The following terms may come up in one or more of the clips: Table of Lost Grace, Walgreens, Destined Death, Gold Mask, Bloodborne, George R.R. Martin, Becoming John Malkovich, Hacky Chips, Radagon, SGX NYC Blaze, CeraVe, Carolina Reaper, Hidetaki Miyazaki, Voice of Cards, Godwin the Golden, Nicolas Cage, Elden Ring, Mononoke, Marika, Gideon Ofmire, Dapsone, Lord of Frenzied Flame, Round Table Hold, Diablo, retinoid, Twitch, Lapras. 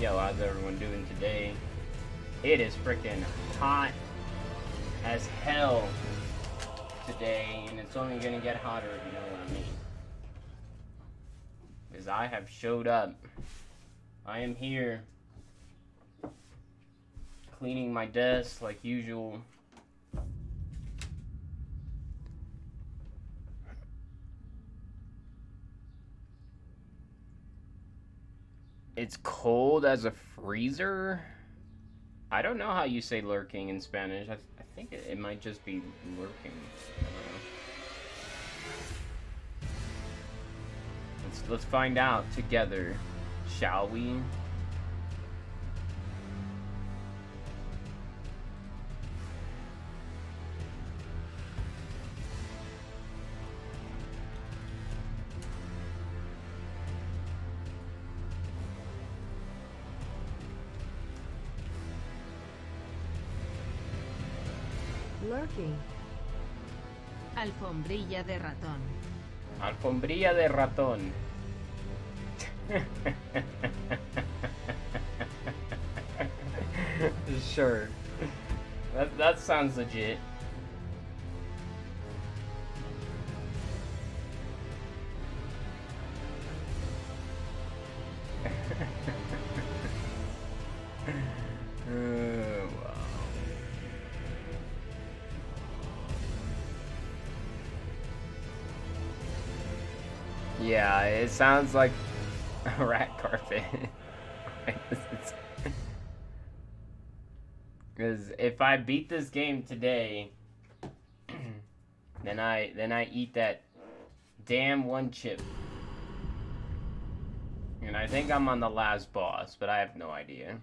Yo, how's everyone doing today? It is freaking hot as hell today, and it's only gonna get hotter if you know what I mean. I have showed up. I am here cleaning my desk like usual. It's cold as a freezer? I don't know how you say lurking in Spanish. I think it might just be lurking. I don't know. Let's find out together, shall we? Lurking. Alfombrilla de ratón. Alfombrilla de ratón. Sure. That sounds legit. Yeah, it sounds like a rat carpet. Because if I beat this game today, then I eat that damn one chip. And I think I'm on the last boss, but I have no idea.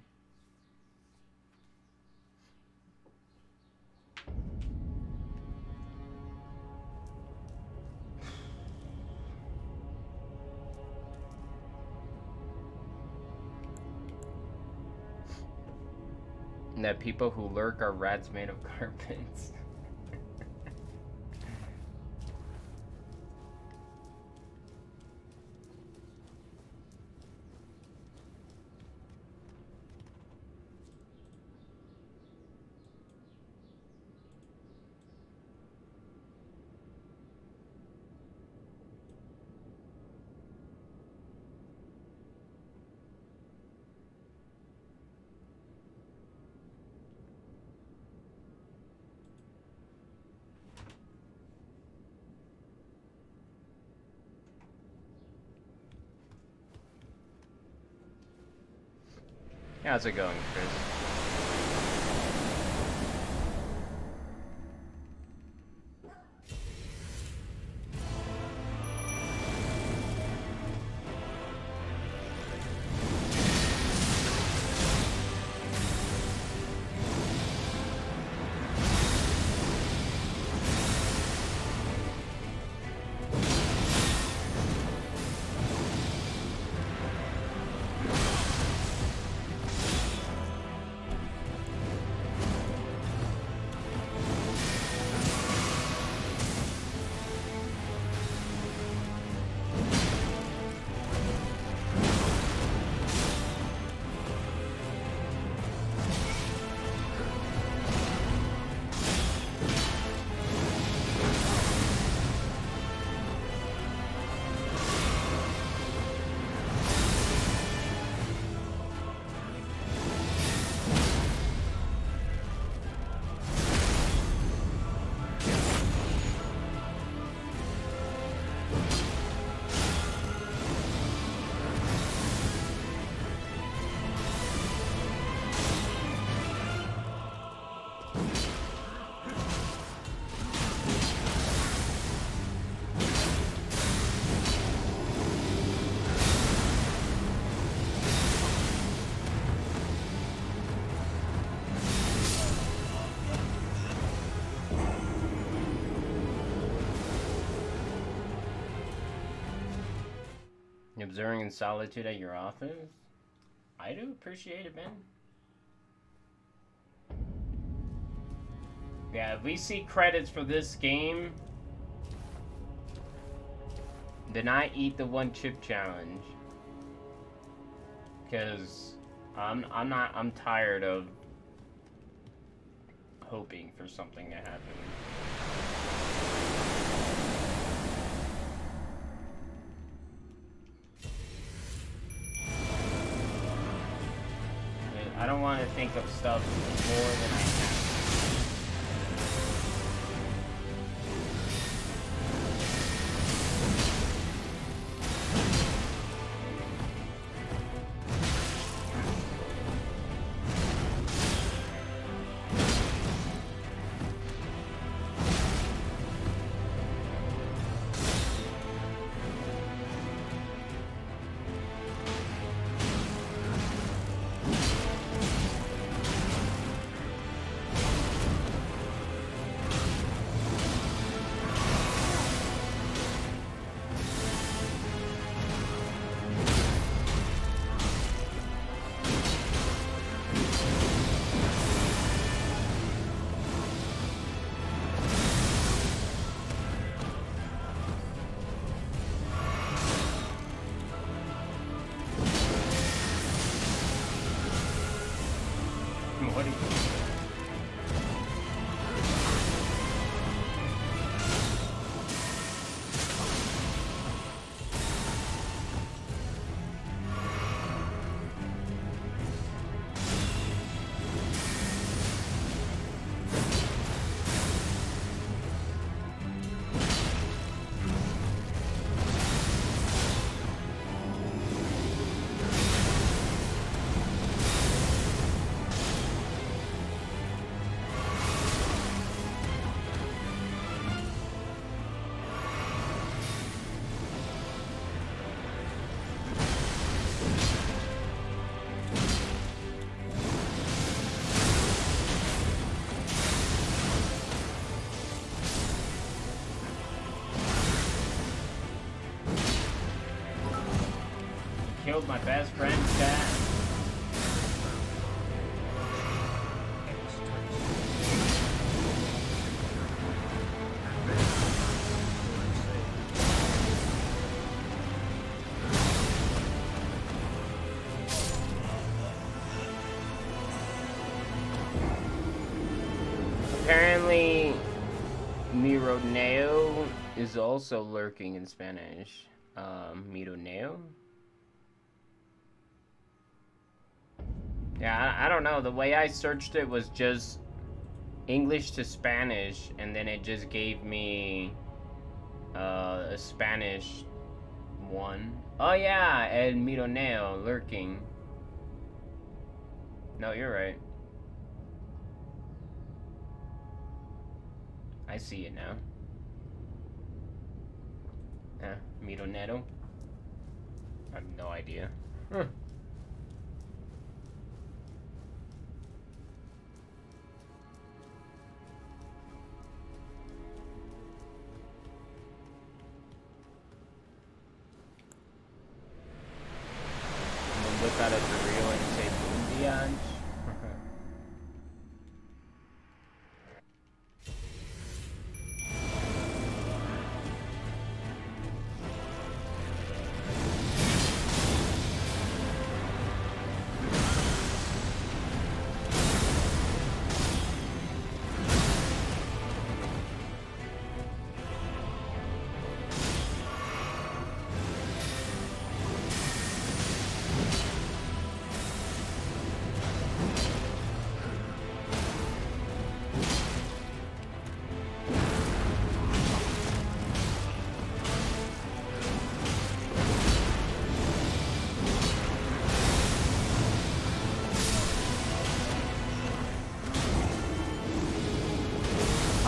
That people who lurk are rats made of carpets. How's it going, Chris? Observing in solitude at your office? I do appreciate it, man. Yeah, if we see credits for this game, then I eat the one chip challenge. Cause I'm tired of hoping for something to happen. don't want to think of stuff more than I have. My best friend's dad. Apparently, Mironeo is also lurking in Spanish. Mironeo? Yeah, I don't know. The way I searched it was just English to Spanish, and then it just gave me a Spanish one. Oh yeah, El Mironeo, lurking. No, you're right. I see it now. Huh, Mironero? I have no idea. Huh. I'm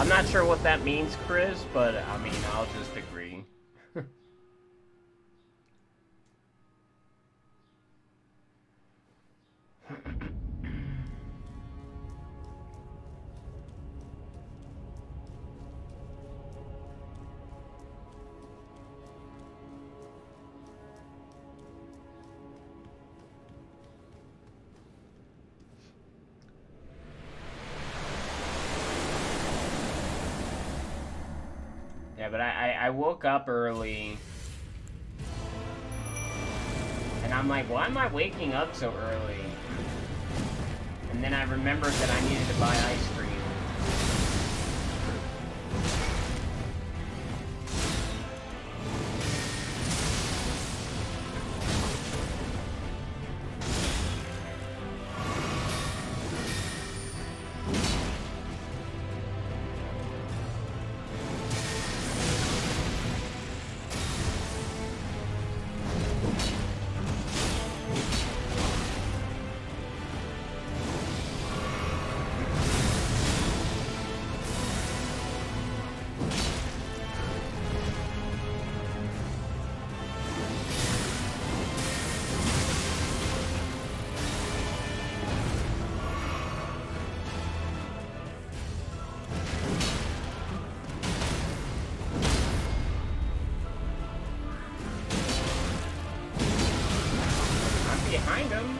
not sure what that means, Chris, but I mean, I'll just agree. I woke up early, and I'm like, why am I waking up so early? And then I remembered that I needed to buy ice cream. him.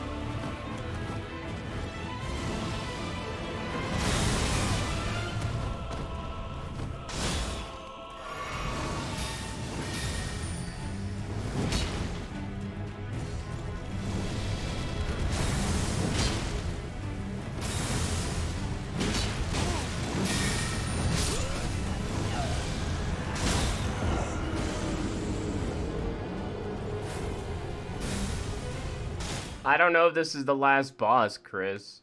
I don't know if this is the last boss, Chris.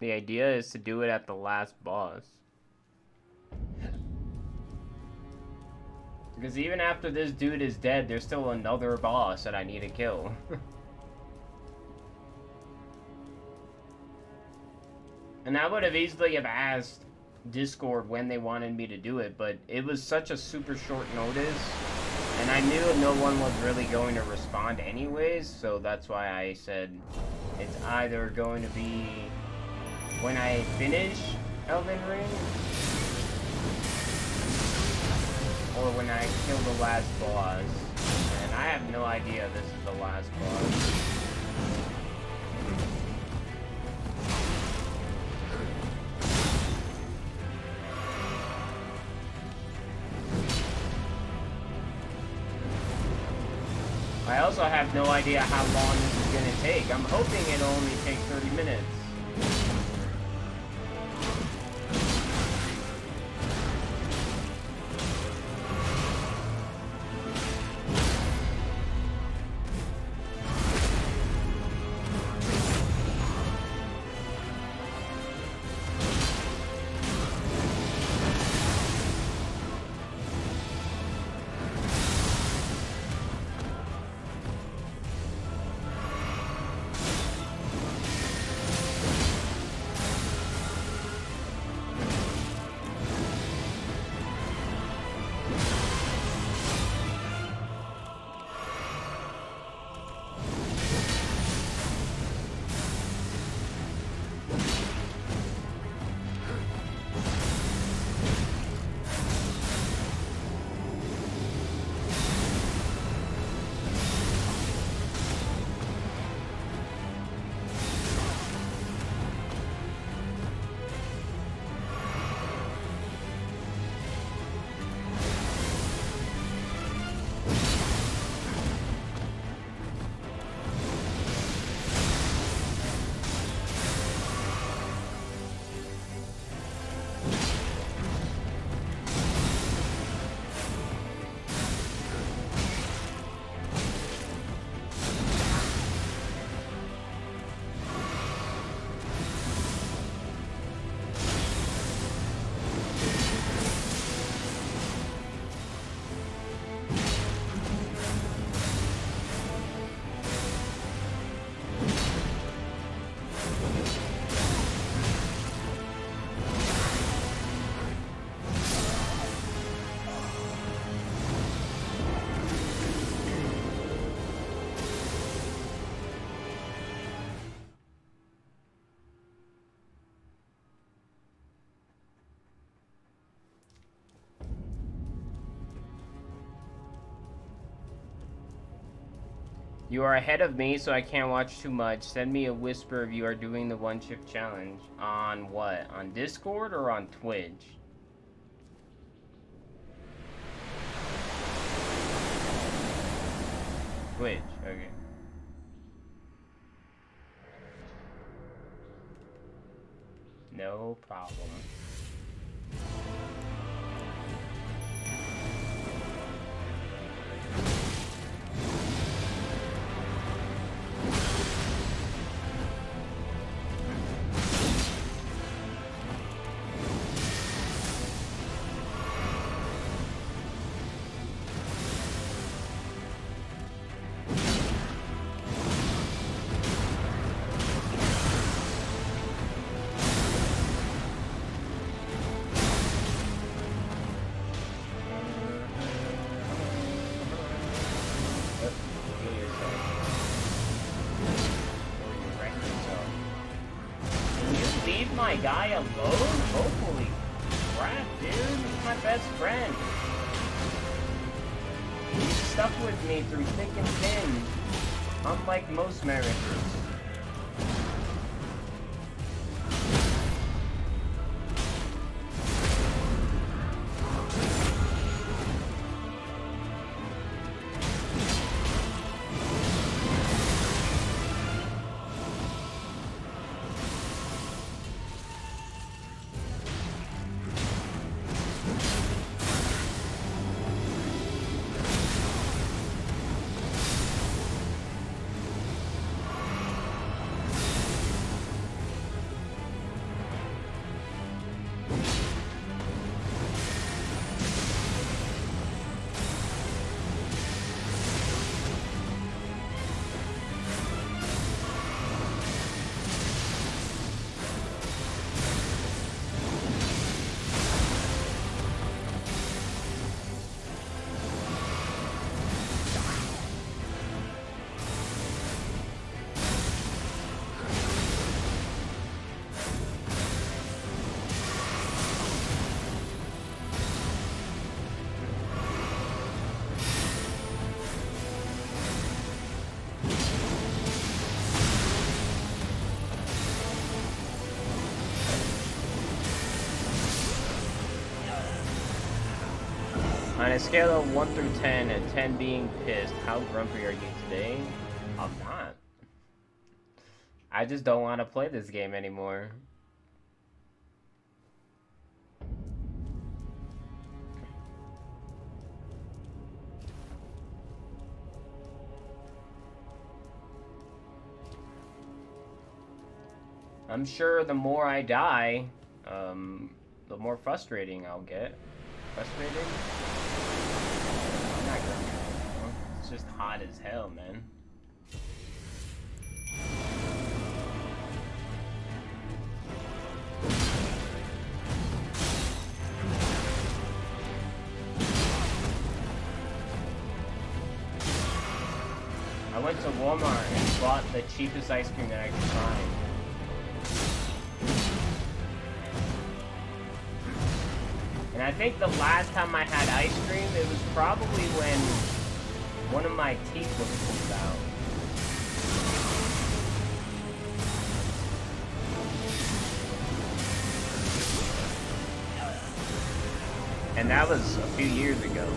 The idea is to do it at the last boss. Because even after this dude is dead, there's still another boss that I need to kill. And I would have easily have asked Discord when they wanted me to do it, but it was such a super short notice. And I knew no one was really going to respond anyways, so that's why I said it's either going to be when I finish Elden Ring, or when I kill the last boss. And I have no idea this is the last boss. I also have no idea how long this is going to take. I'm hoping it'll only take 30 minutes. You are ahead of me, so I can't watch too much. Send me a whisper if you are doing the one chip challenge. On what? On Discord or on Twitch? Twitch, okay. No problem. Guy alone? Hopefully. Crap, dude. He's my best friend. He's stuck with me through thick and thin. unlike most marriages. On a scale of 1 through 10, and 10 being pissed, how grumpy are you today? I'm not. I just don't want to play this game anymore. I'm sure the more I die, the more frustrating I'll get. Frustrating? It's just hot as hell, man. I went to Walmart and bought the cheapest ice cream that I could find. And I think the last time I had ice cream, it was probably when one of my teeth was pulled out. And that was a few years ago.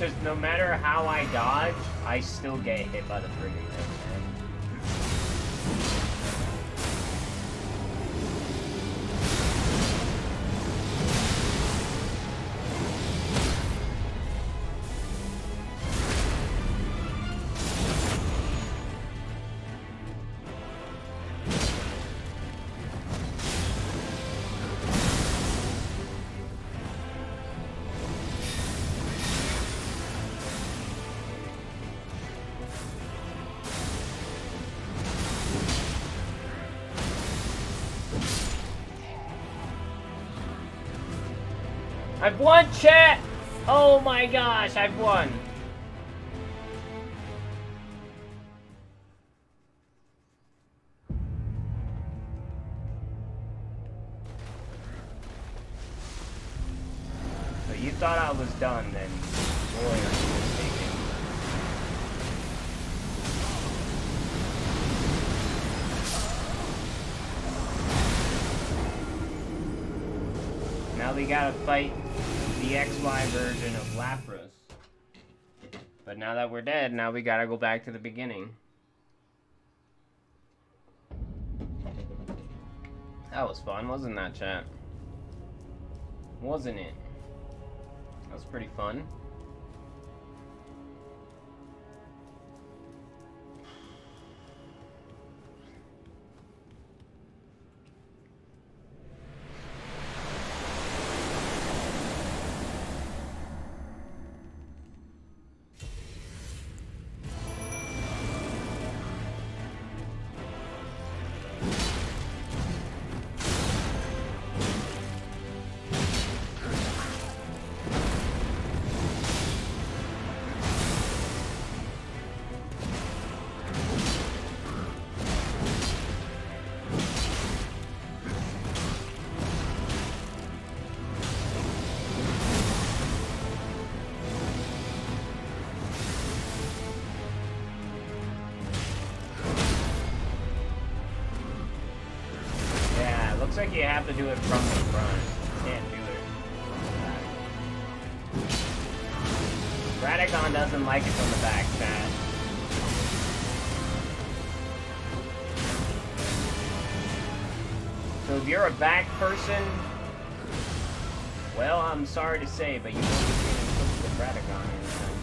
Because no matter how I dodge, I still get hit by the friggin' thing. I've won, chat! Oh my gosh, I've won. So you thought I was done then. Boy, are you mistaken. Now we gotta fight the XY version of Lapras. But now that we're dead, now we gotta go back to the beginning. That was fun, wasn't that, chat? Wasn't it? That was pretty fun. Looks like you have to do it from the front. You can't do it from the back. Radagon doesn't like it from the back, chat. So if you're a back person, well, I'm sorry to say, but you won't be getting with Radagon anytime soon.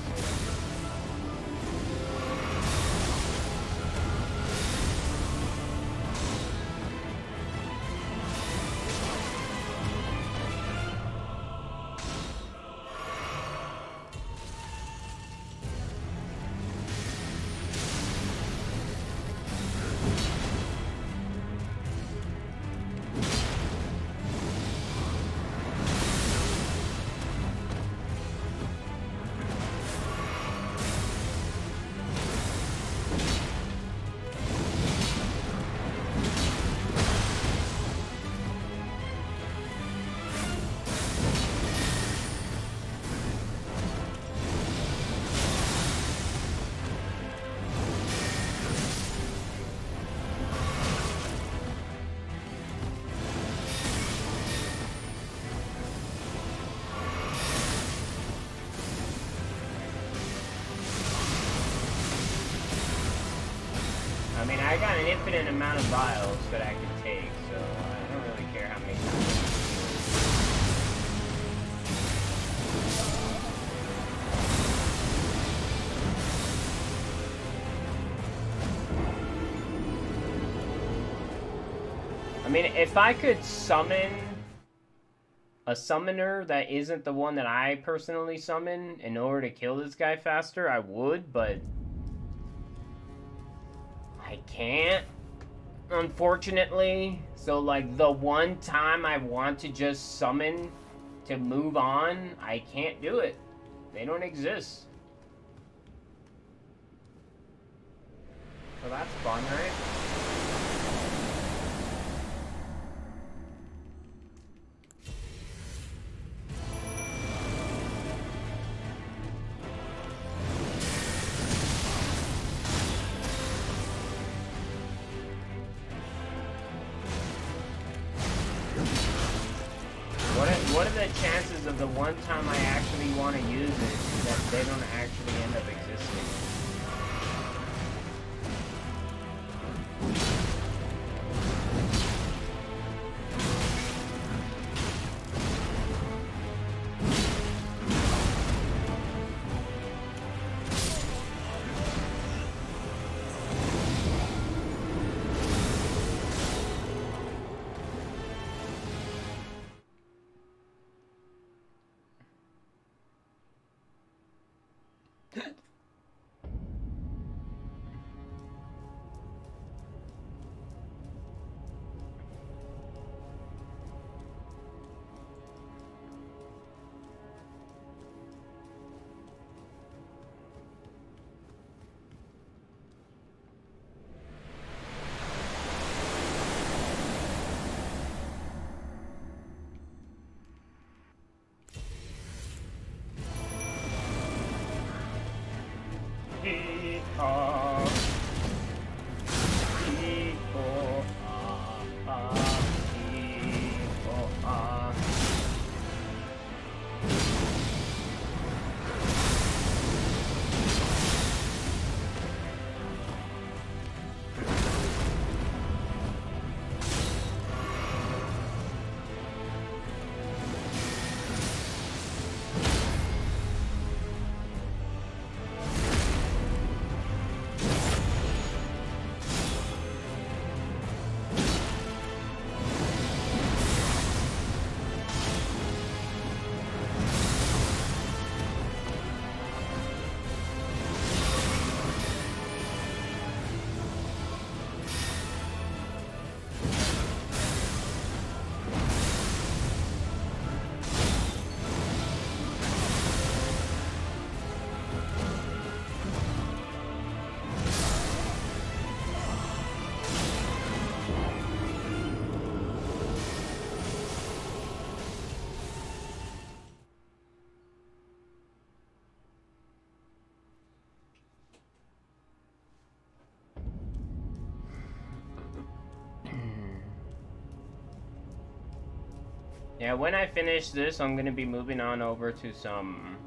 An infinite amount of vials that I can take, so I don't really care how many times. I mean, if I could summon a summoner that isn't the one that I personally summon in order to kill this guy faster, I would, but I can't, unfortunately. So, like, the one time I want to just summon to move on, I can't do it. They don't exist. So that's fun, right? The one time I actually want to use it is that they don't actually end up existing. Yeah, when I finish this, I'm going to be moving on over to some...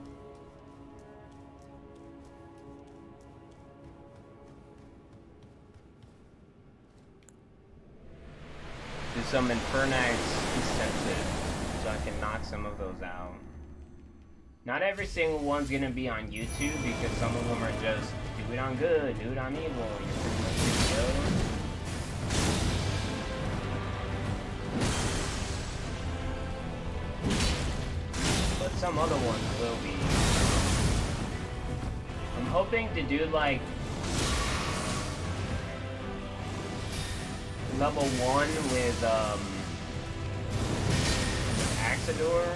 to some Infernax incentives, so I can knock some of those out. Not every single one's going to be on YouTube, because some of them are just, do it on good, do it on evil, you're pretty much good to go. Some other ones will be. I'm hoping to do like level 1 with Axador.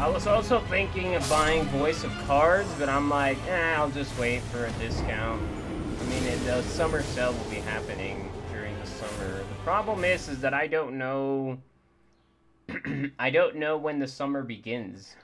I was also thinking of buying Voice of Cards, but I'm like, eh, I'll just wait for a discount. I mean, the summer sale will be happening during the summer. The problem is that I don't know... I don't know when the summer begins.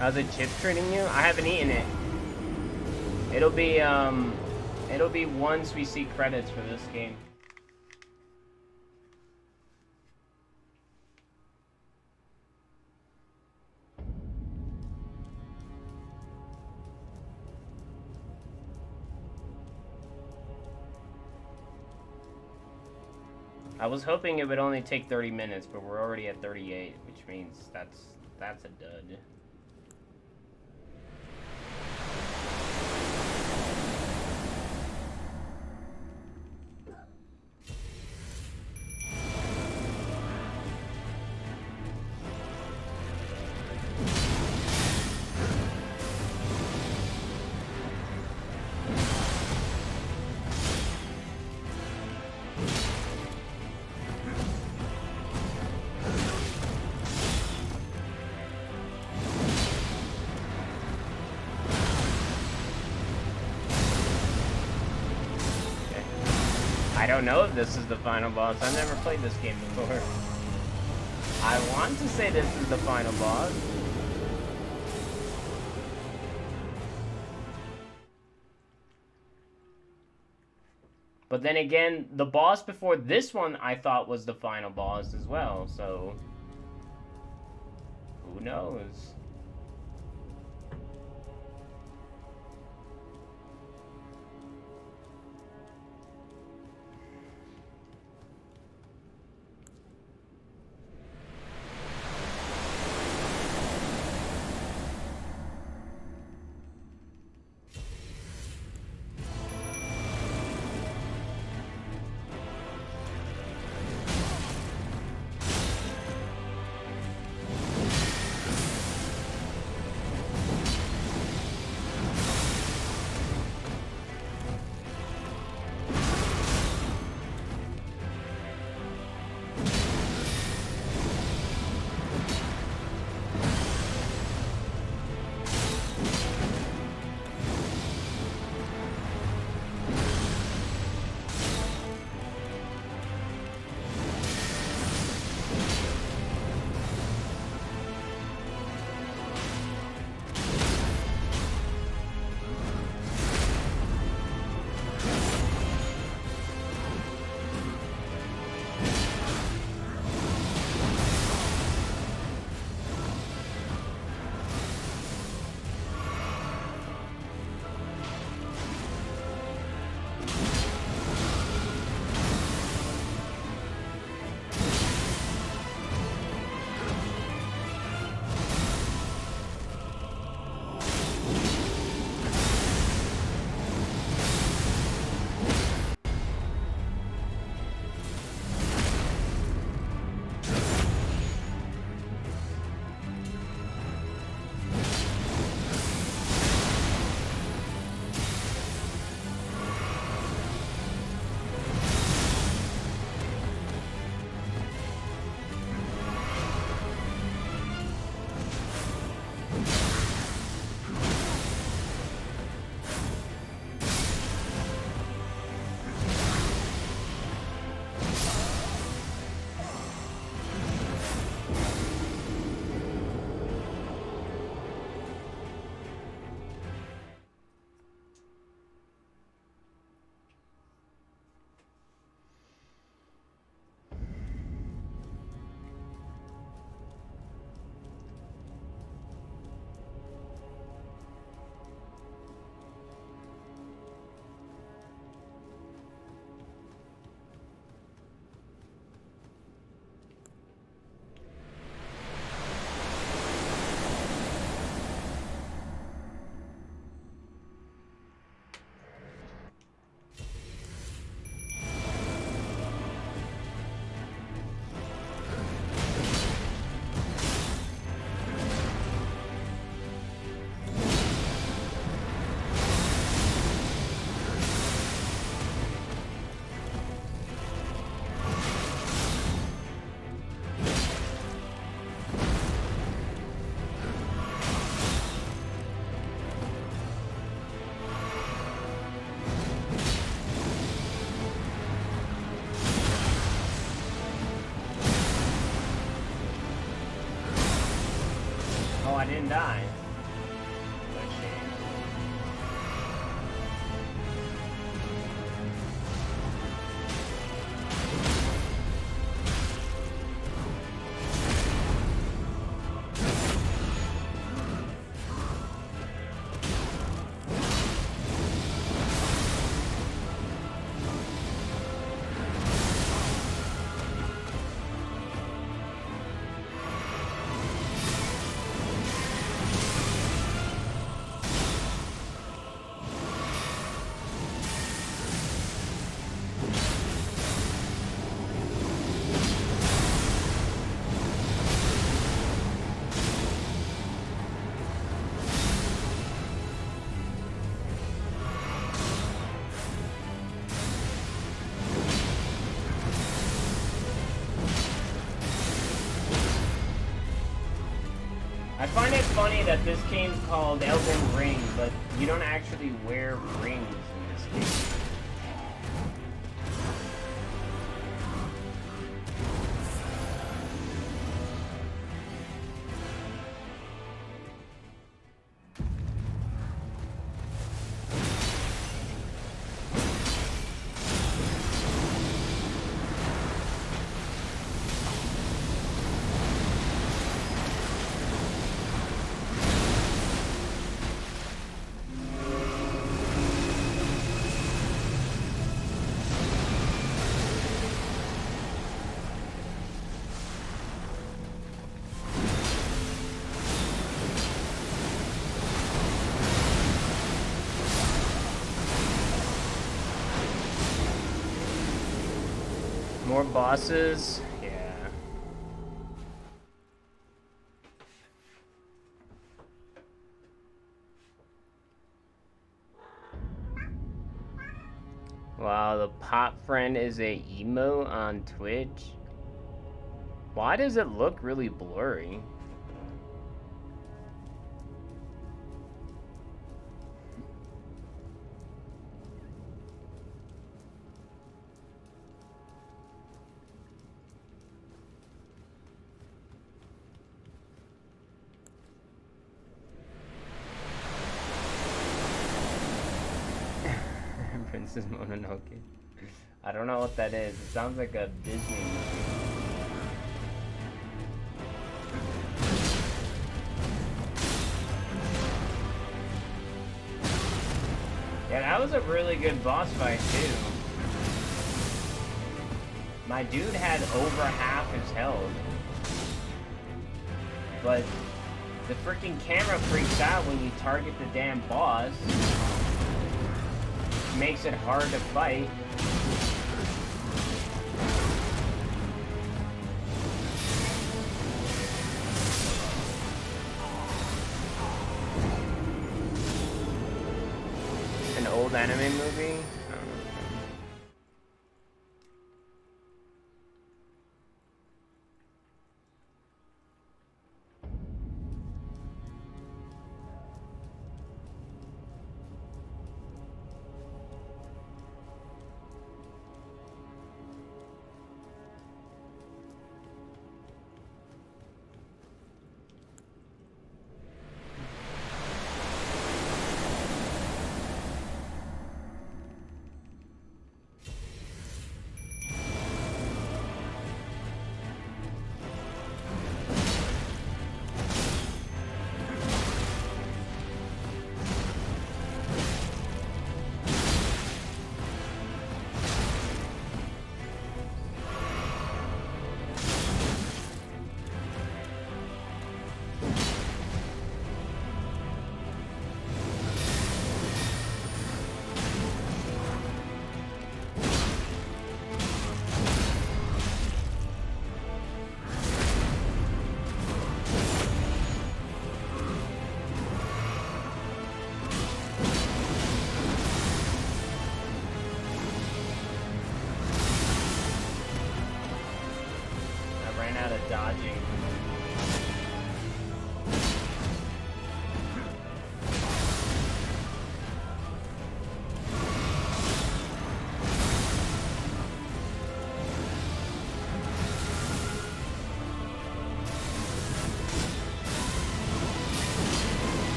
How's the chip treating you? I haven't eaten it. It'll be once we see credits for this game. I was hoping it would only take 30 minutes, but we're already at 38, which means that's a dud. I don't know if this is the final boss. I've never played this game before. I want to say this is the final boss. But then again, the boss before this one I thought was the final boss as well, so... who knows? I didn't die. I find it funny that this game's called Elden Ring, but you don't actually wear rings in this game. More bosses? Yeah. Wow, the pop friend is a emo on Twitch. Why does it look really blurry? Mononoke. I don't know what that is. It sounds like a Disney movie. Yeah, that was a really good boss fight too. My dude had over half his health, but the freaking camera freaks out when you target the damn boss. Makes it hard to fight. An old anime movie?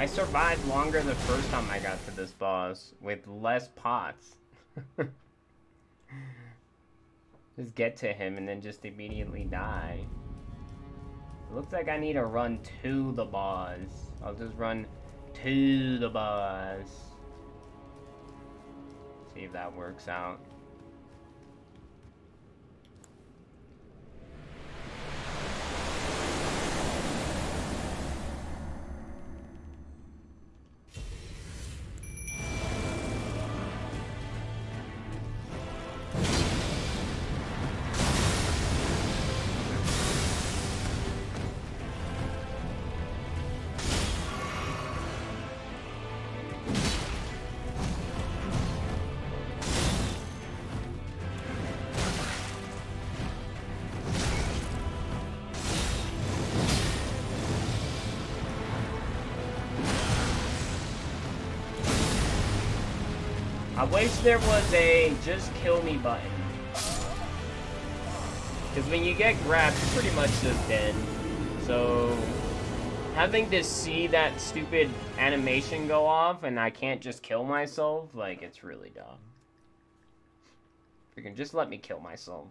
I survived longer the first time I got to this boss with less pots. Just get to him and then just immediately die. It looks like I need to run to the boss. I'll just run to the boss. See if that works out. I wish there was a just kill me button. Because when you get grabbed, you're pretty much just dead. So having to see that stupid animation go off and I can't just kill myself, like, it's really dumb. Freaking just let me kill myself.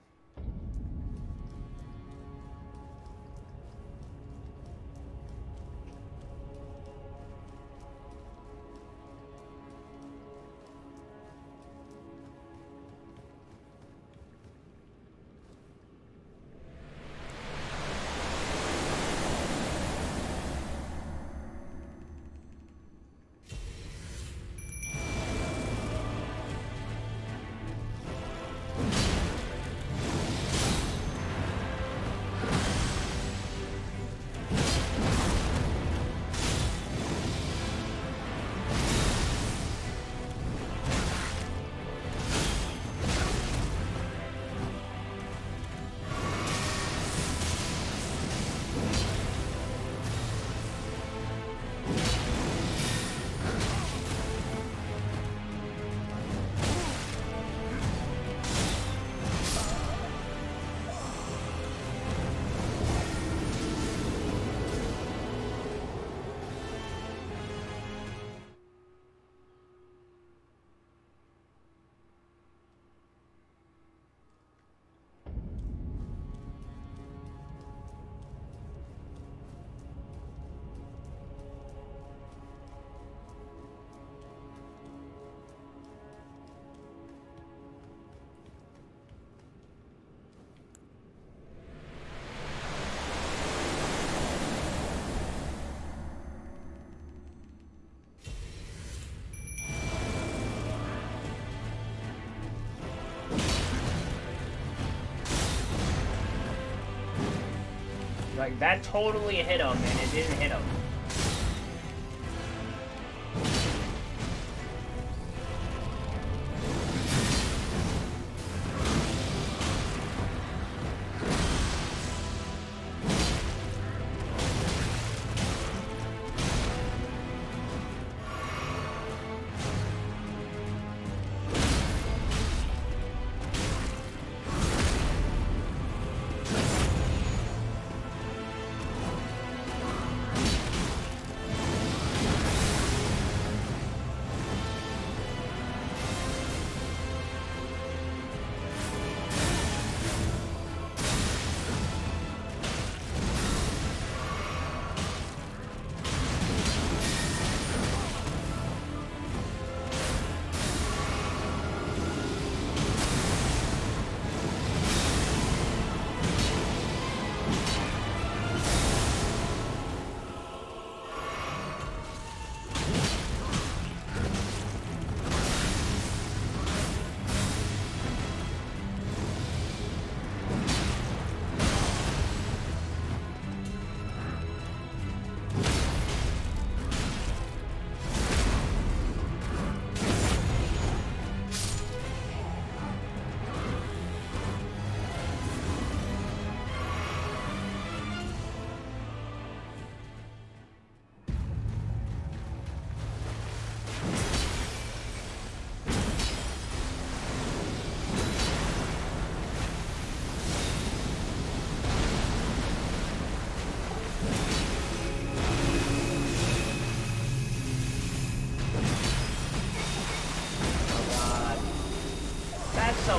Like, that totally hit him, and it didn't hit him.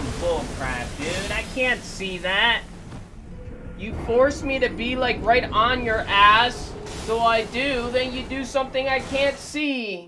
some bullcrap, dude. I can't see that. You force me to be, like, right on your ass. So I do, then you do something I can't see.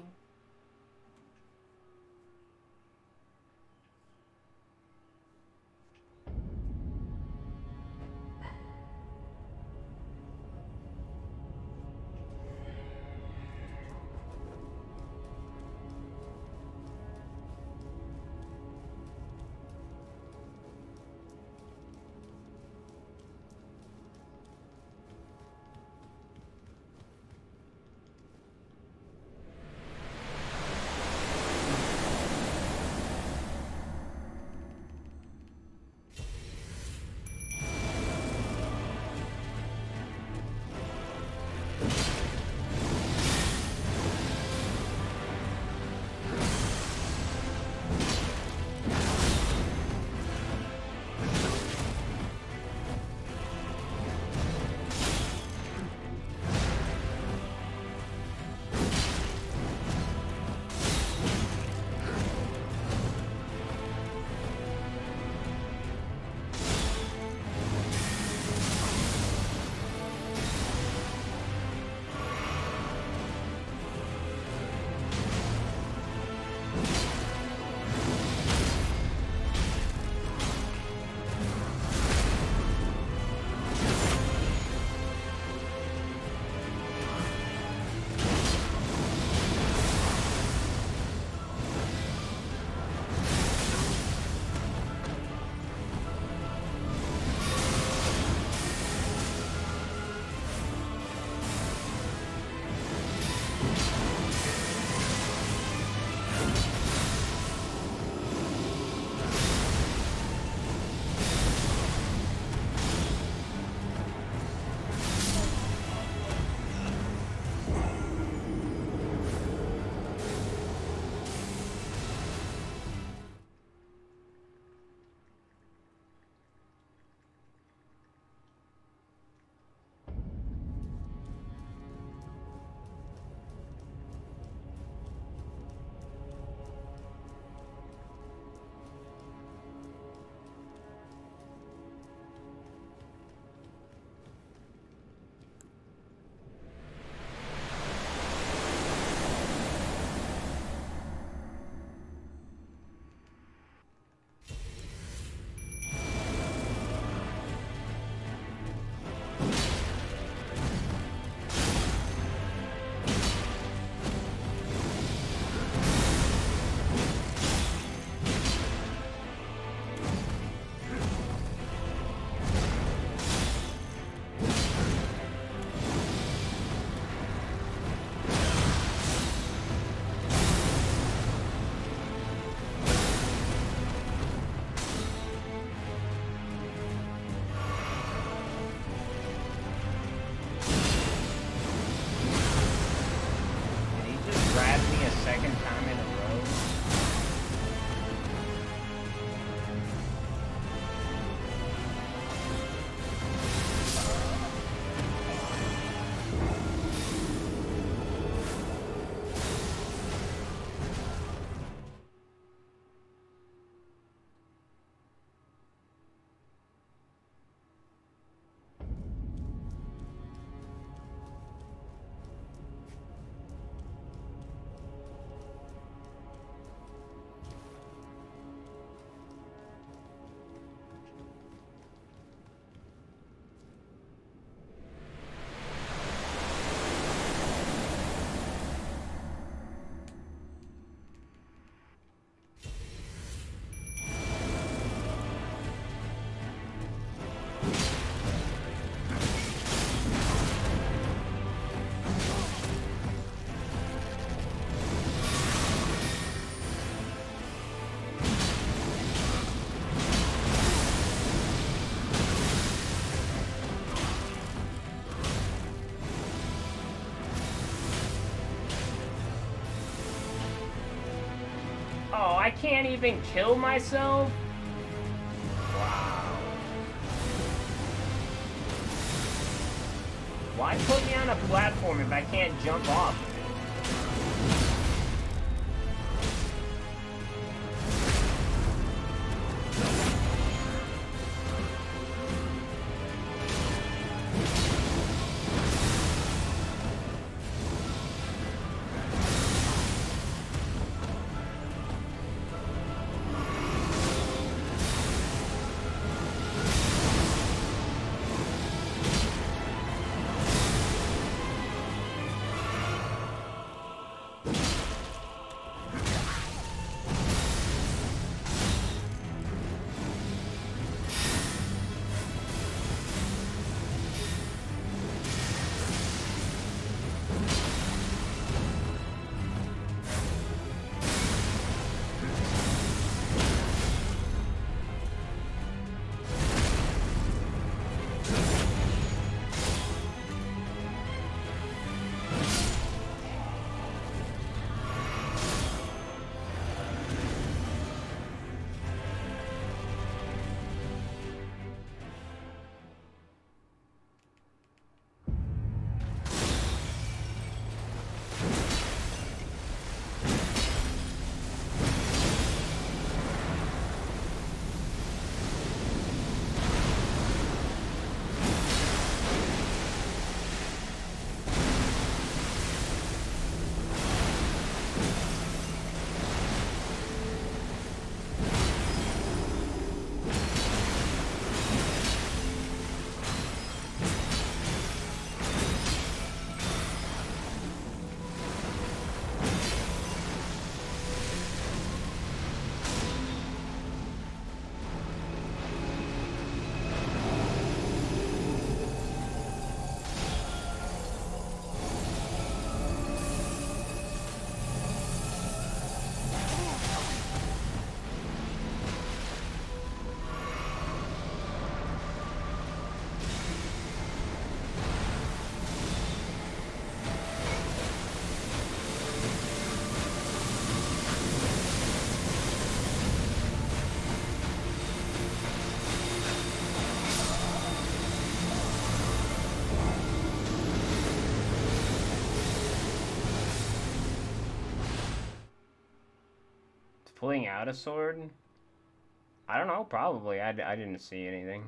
I can't even kill myself? Wow. Why put me on a platform if I can't jump off? pulling out a sword? I don't know, probably. I didn't see anything.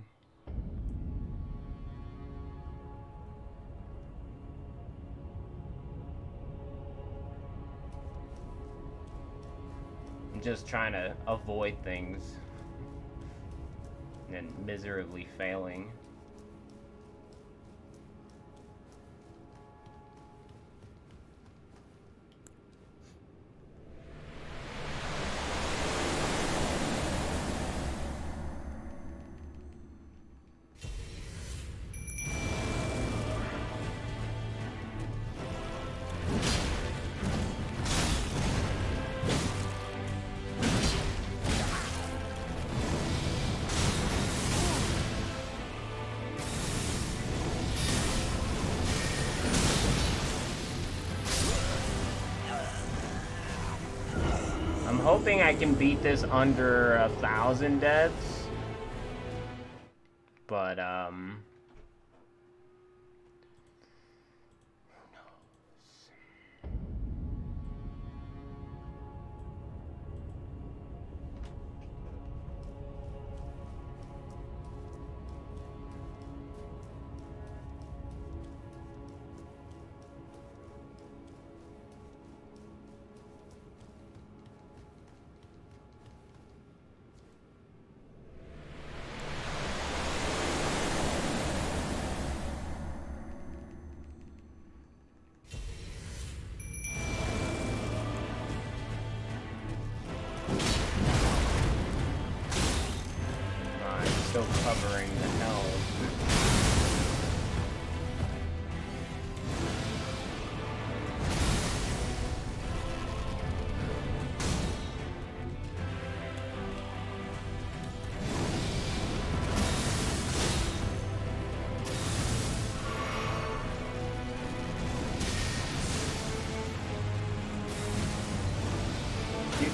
I'm just trying to avoid things and miserably failing. I can beat this under 1,000 deaths, but who knows.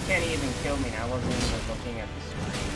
Can't even kill me, I wasn't even looking at the screen.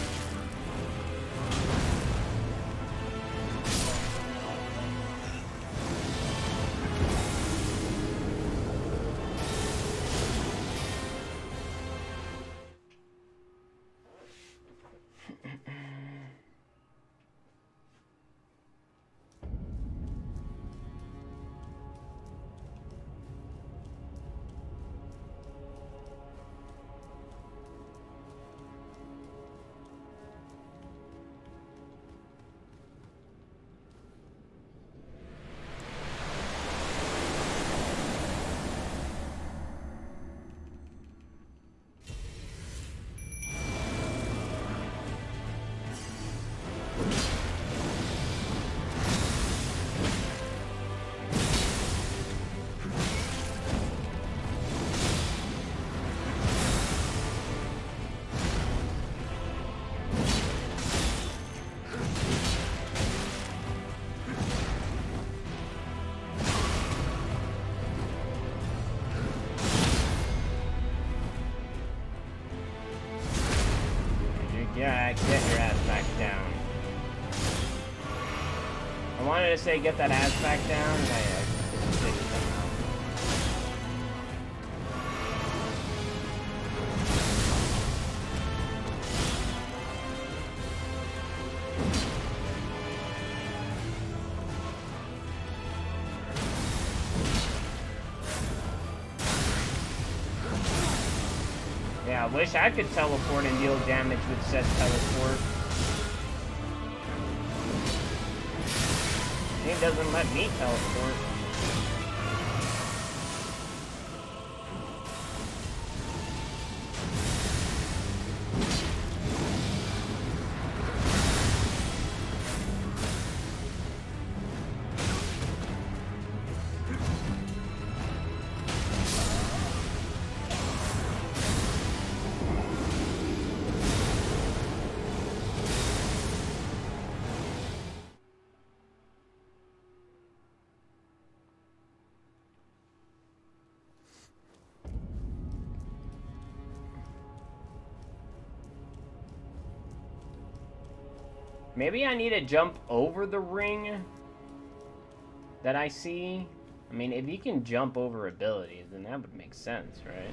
I say get that ass back down, and I just take them out. Yeah, I wish I could teleport and deal damage with said teleport. It doesn't let me teleport. Maybe I need to jump over the ring that I see. I mean, if you can jump over abilities, then that would make sense, right?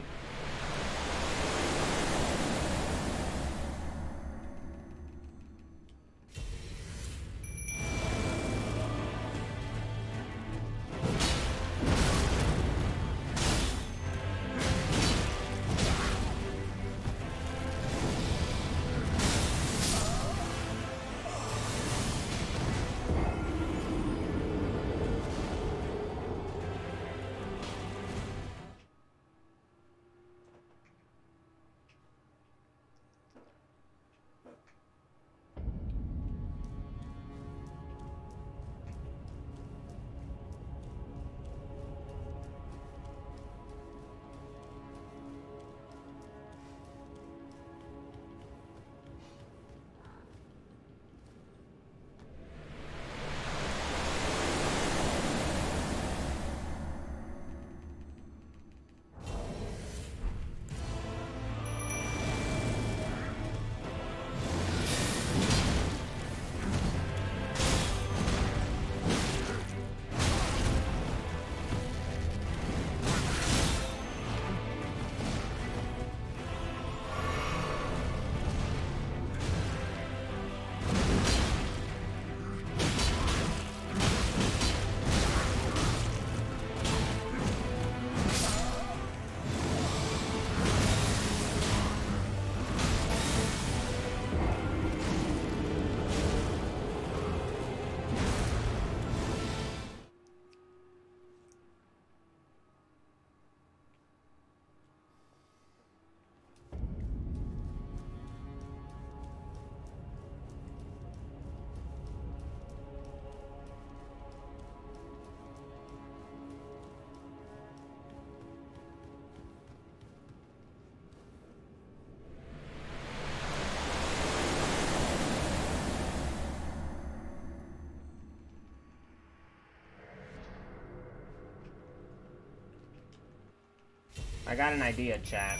I got an idea, chat.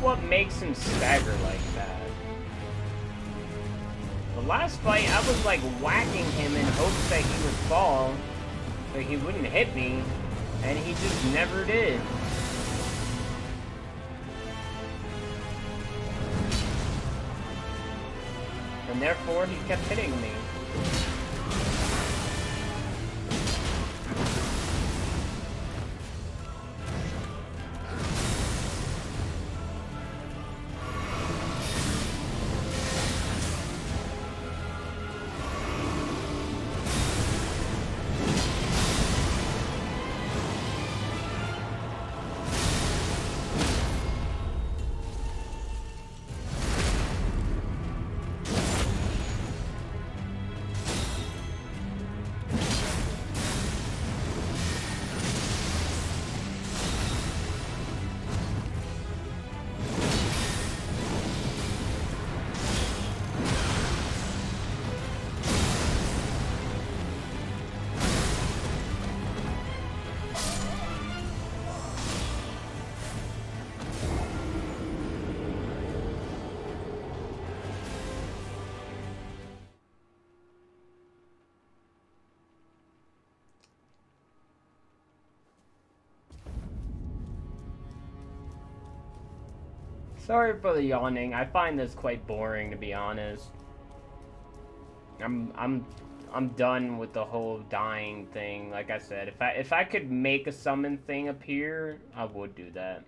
What makes him stagger like that? The last fight, I was like whacking him in hopes that he would fall, so he wouldn't hit me, and he just never did. And therefore, he kept hitting me. Sorry for the yawning. I find this quite boring, to be honest. I'm done with the whole dying thing. Like I said, if I could make a summon thing appear, I would do that.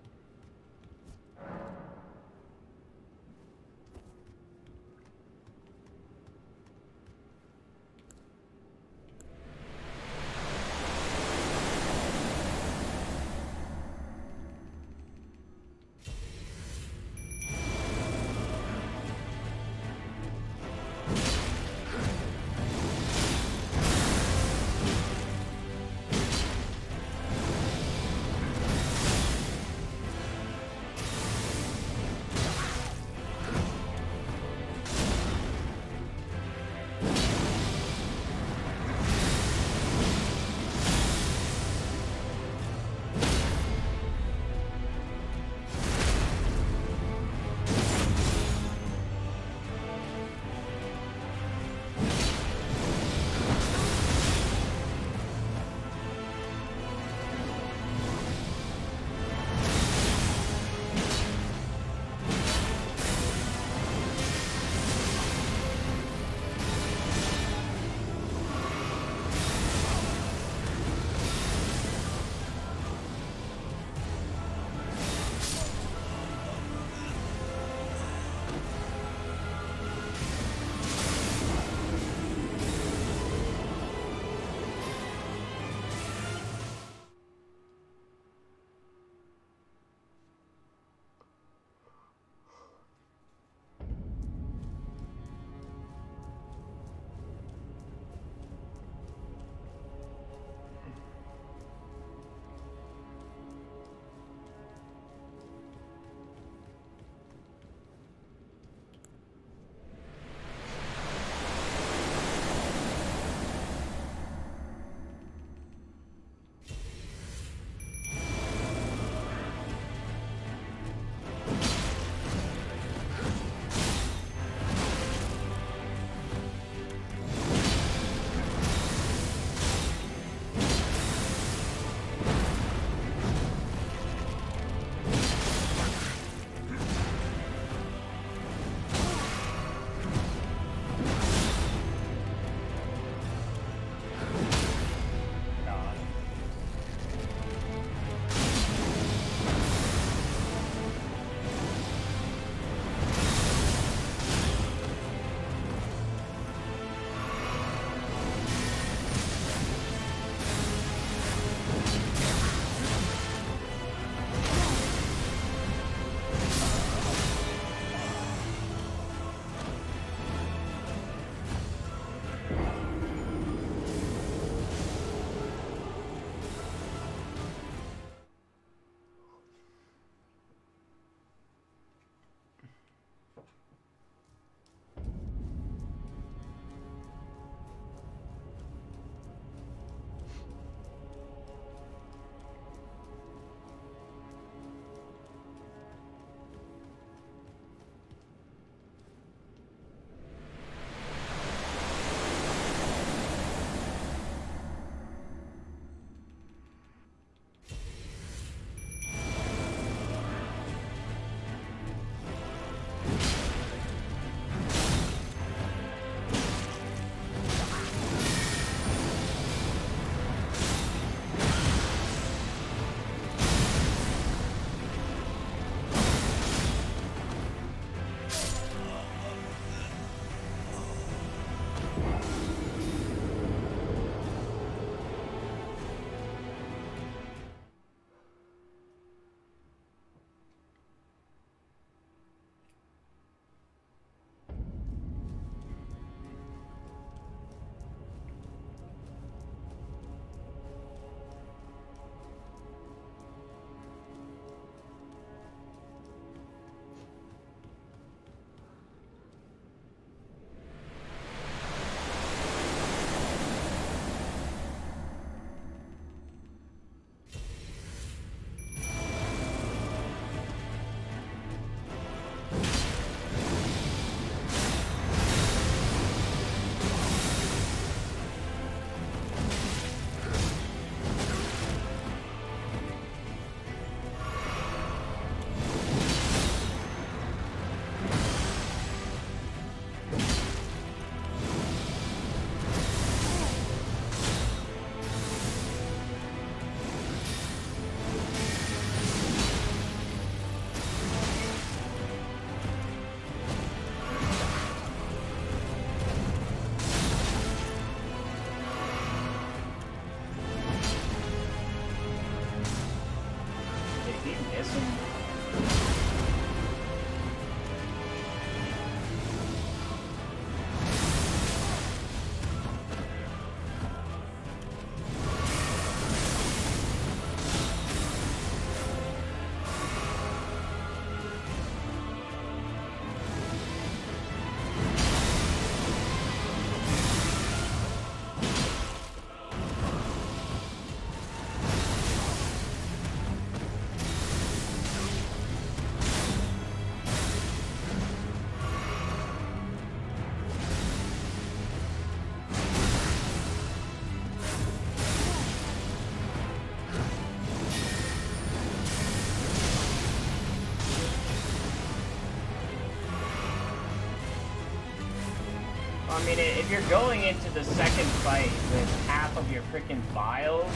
I mean, if you're going into the second fight with half of your freaking vials,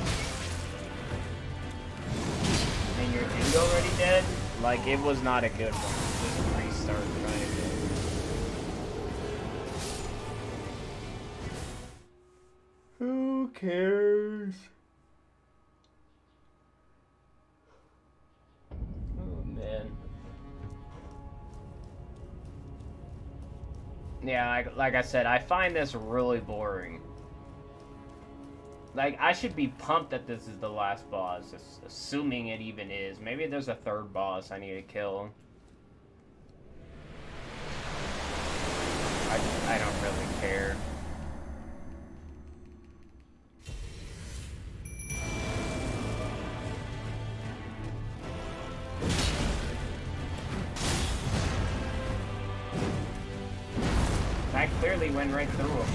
and your dude already dead, like, it was not a good one. Just restart trying to do it. Who cares? Oh, man. Yeah, like I said, I find this really boring. Like, I should be pumped that this is the last boss, assuming it even is. Maybe there's a third boss I need to kill. I don't really care. I clearly went right through him.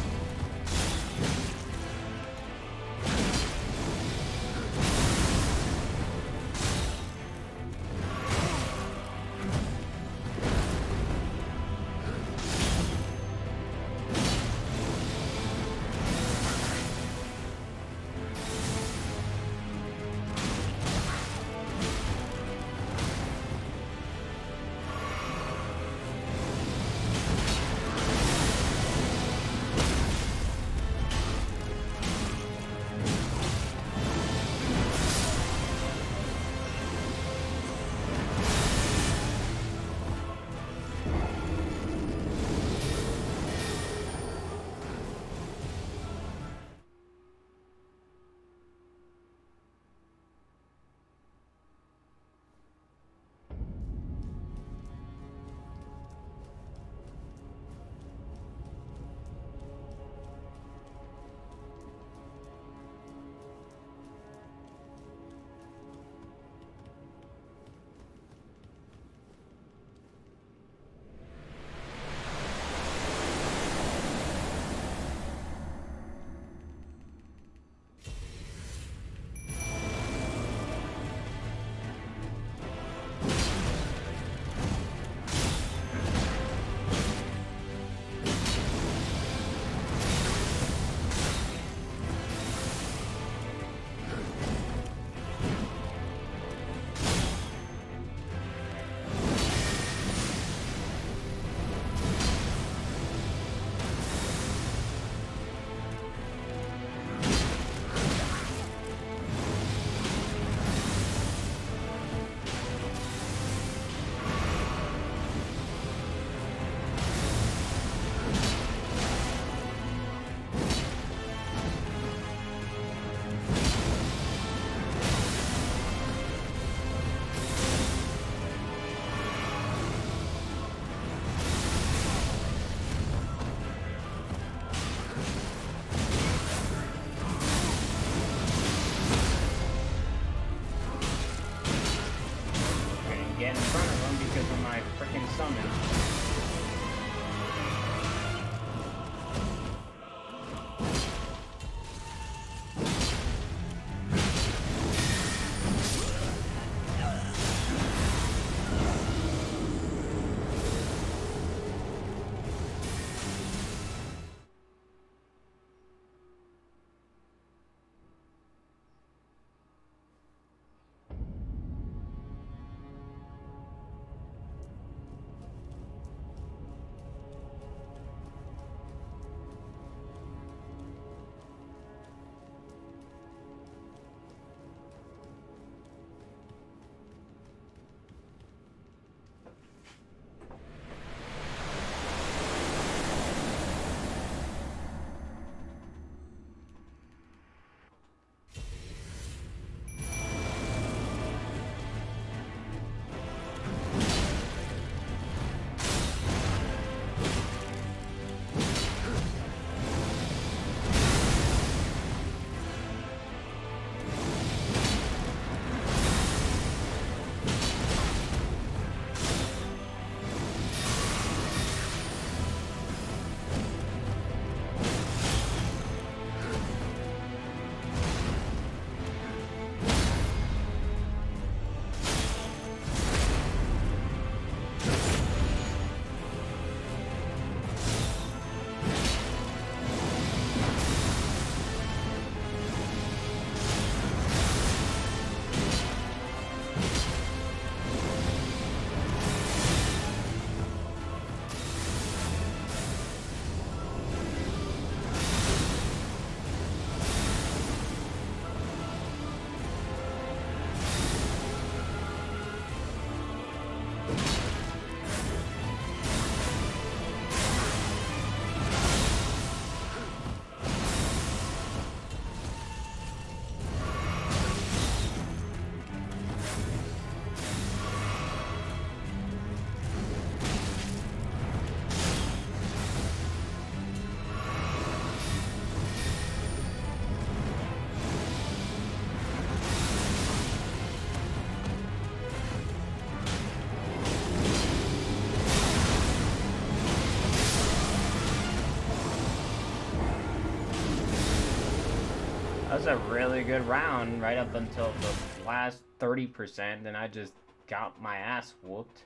was a really good round right up until the last 30%, then I just got my ass whooped.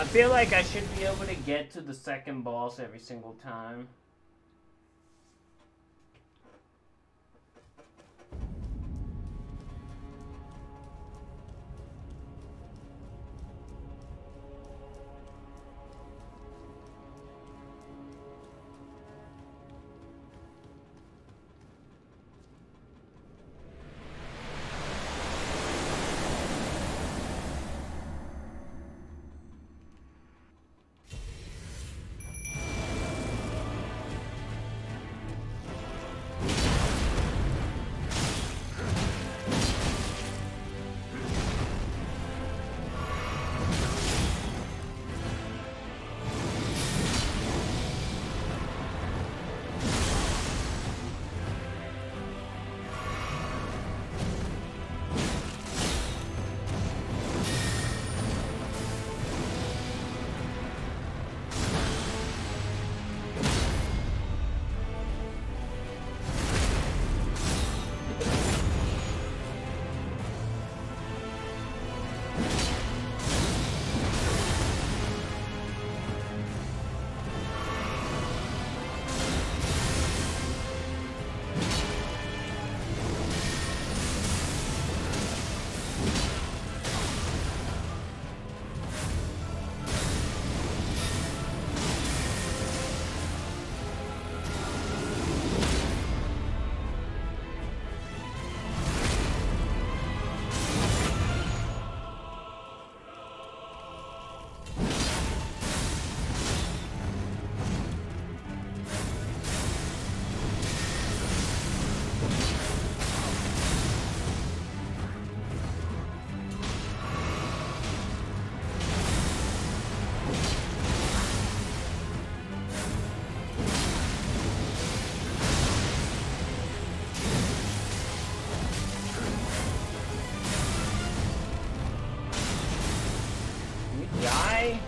I feel like I should be able to get to the second boss every single time. way.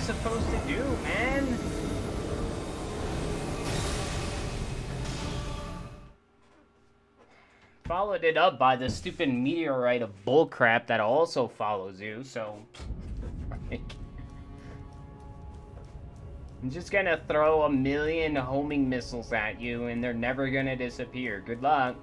Supposed to do, man? Followed it up by the stupid meteorite of bullcrap that also follows you, so... I'm just gonna throw a million homing missiles at you and they're never gonna disappear. Good luck.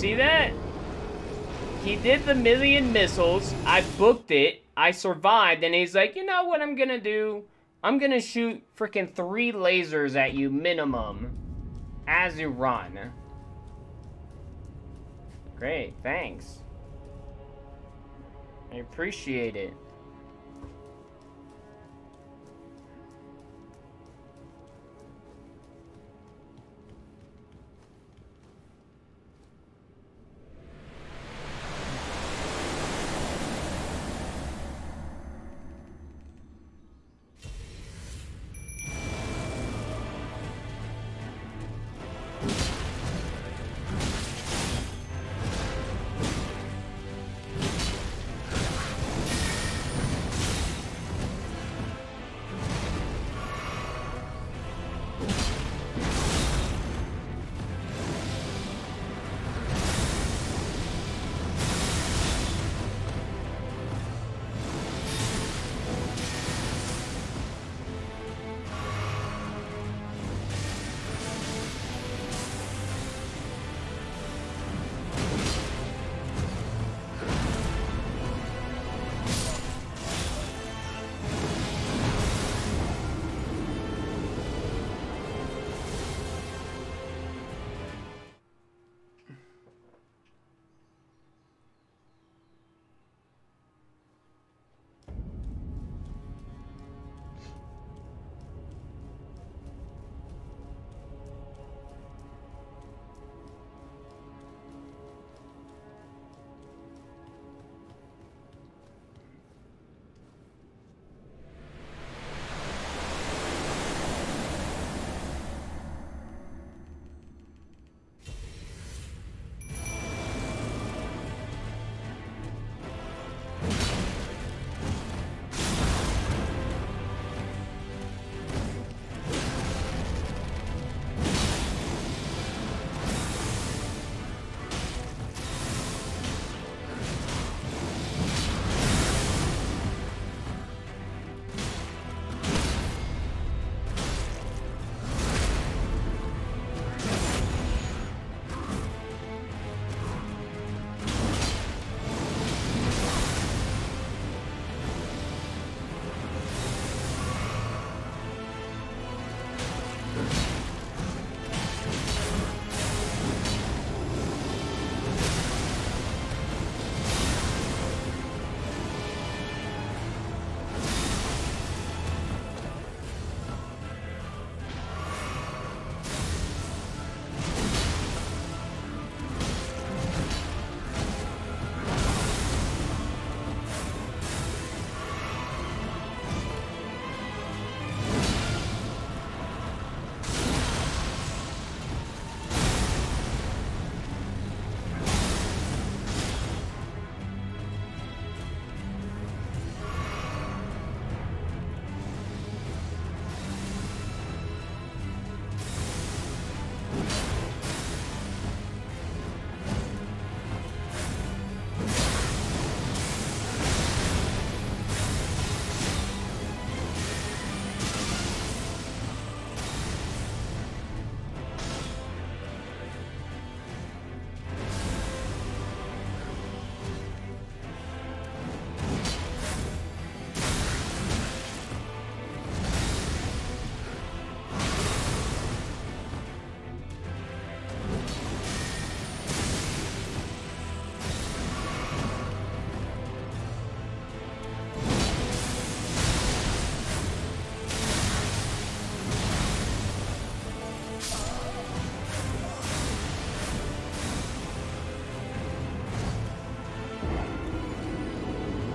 see that? He did the million missiles. I booked it. I survived. And he's like, you know what I'm gonna do? I'm gonna shoot freaking 3 lasers at you minimum as you run. Great, thanks. I appreciate it.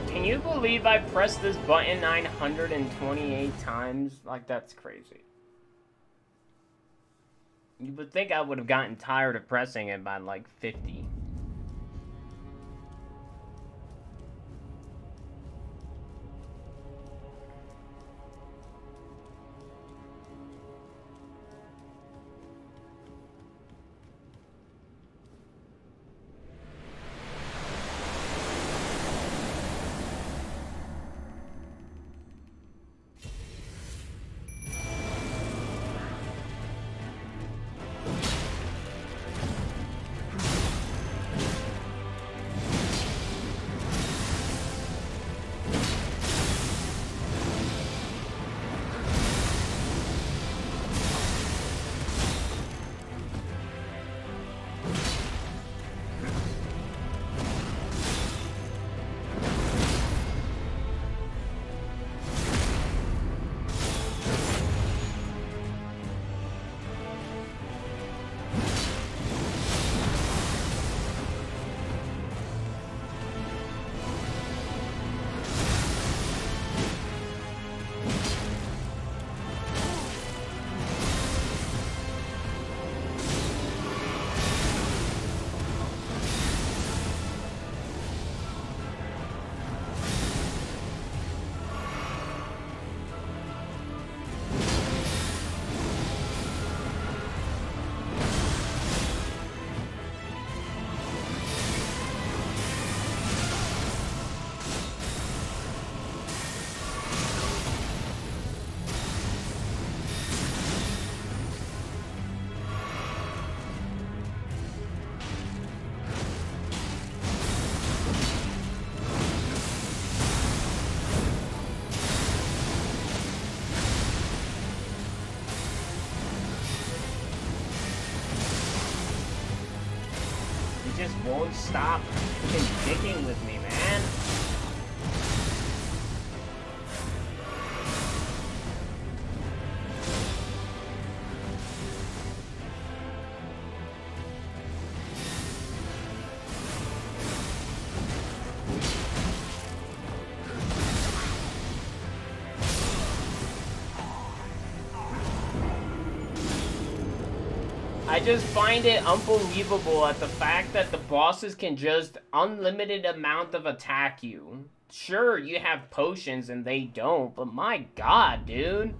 Can you believe I pressed this button 928 times? Like, that's crazy. You would think I would have gotten tired of pressing it by like 50. just won't stop dicking with me, man. I just find it unbelievable at the fact that the bosses can just unlimited amount of attack you. Sure, you have potions and they don't, but my god, dude.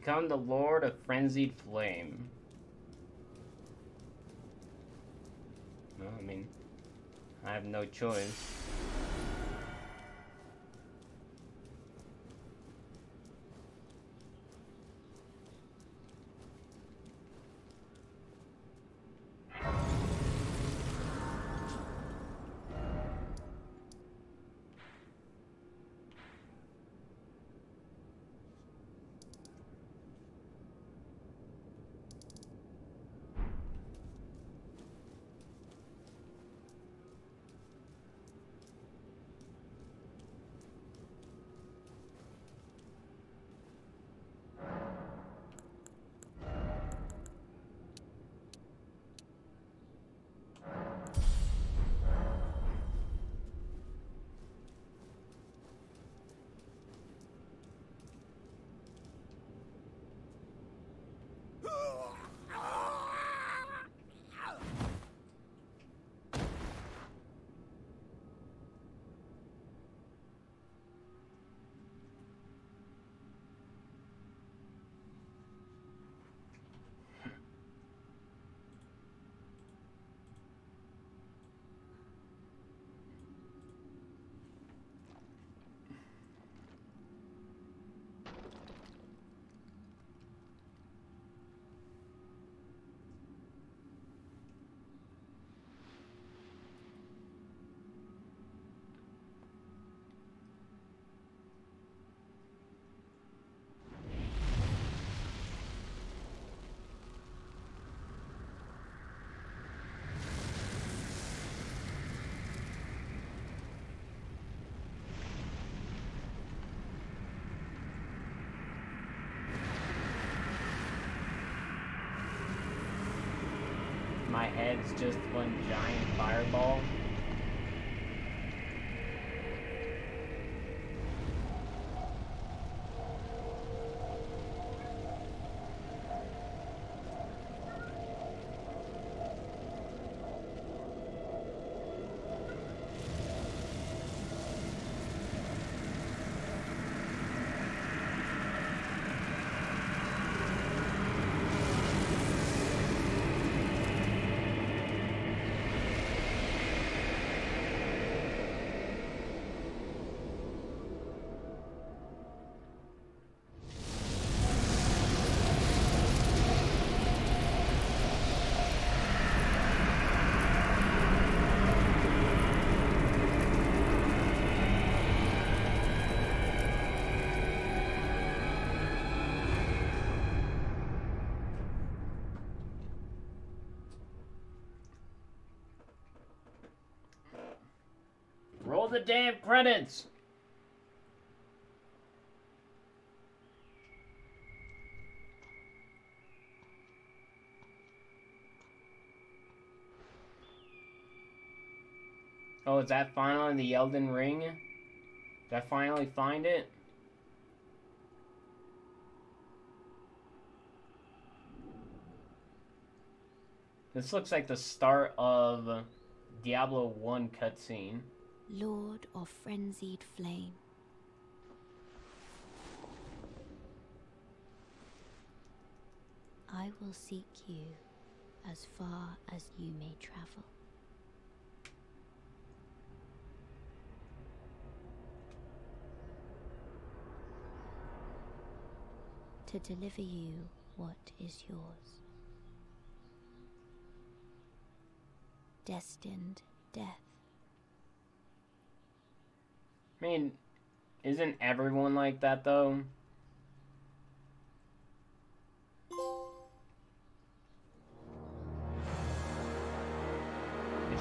Become the Lord of Frenzied Flame. Well, I mean, I have no choice. My head's just one giant fireball. The damn credits. Oh, is that final in the Elden Ring? Did I finally find it? This looks like the start of Diablo 1 cutscene. Lord of Frenzied Flame. I will seek you as far as you may travel. To deliver you what is yours. Destined Death. I mean, isn't everyone like that, though? Is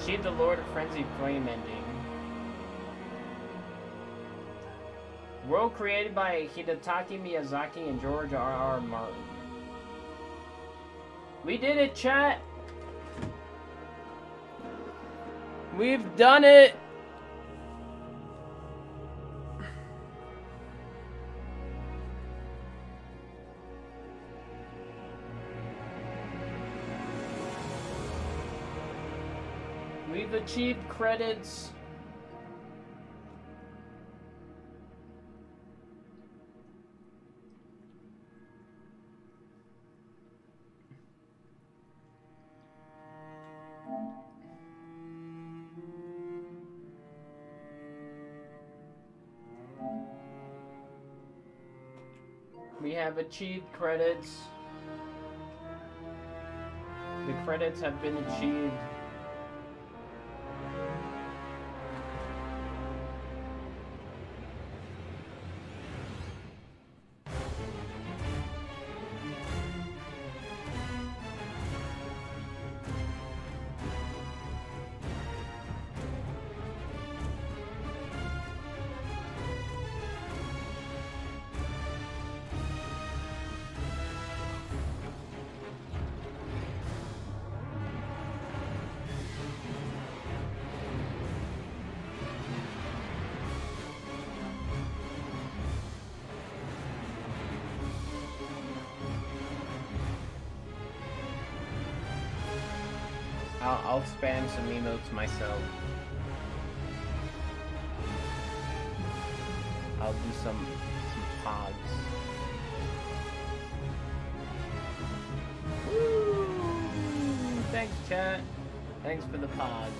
she the Lord of Frenzied Flame ending? World created by Hidetaki Miyazaki and George R.R. Martin. We did it, chat! We've done it! Achieved credits. We have achieved credits. The credits have been achieved. I'll spam some emotes myself. I'll do some pods. Woo! Thanks, chat. Thanks for the pods.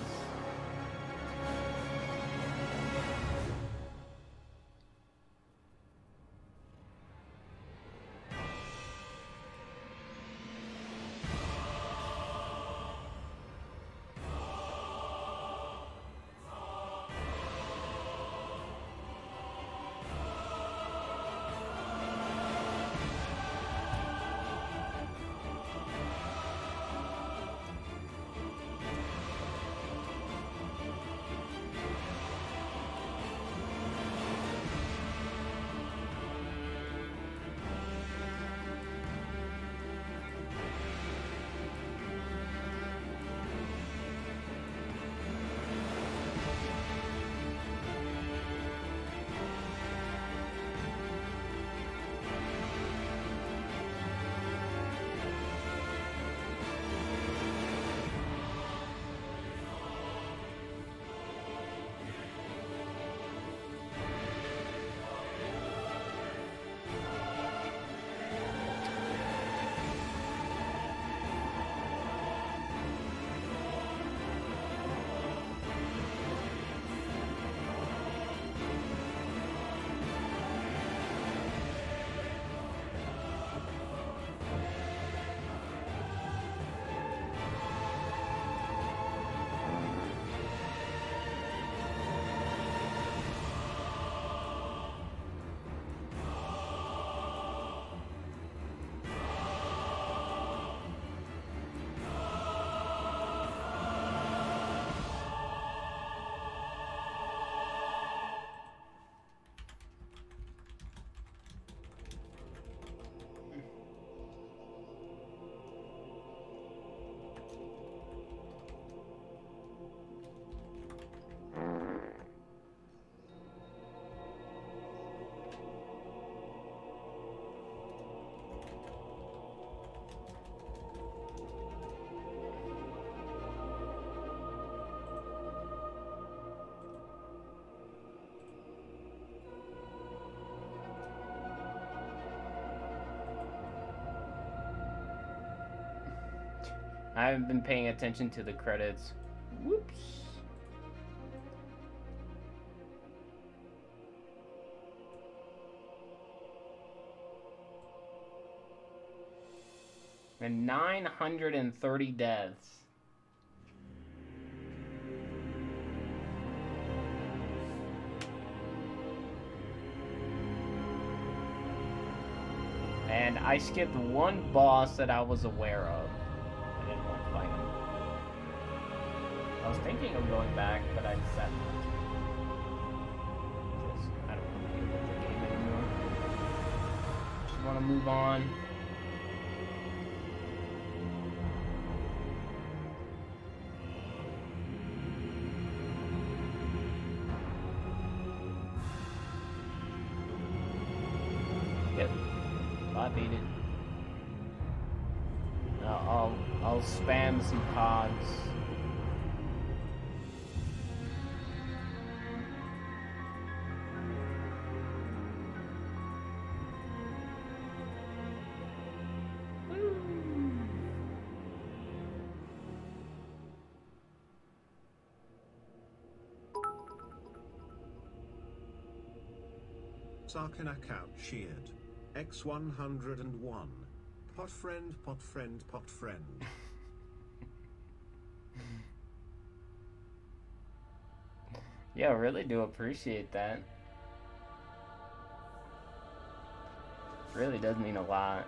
I haven't been paying attention to the credits. Whoops. And 930 deaths. And I skipped one boss that I was aware of. I was thinking of going back, but I decided not to. Just, I don't want to be with the game anymore. Just want to move on. Yep. I beat it. I'll spam some pods. Sarkana Couch cheered. X101. Pot friend, pot friend, pot friend. Yeah, I really do appreciate that. Really does mean a lot.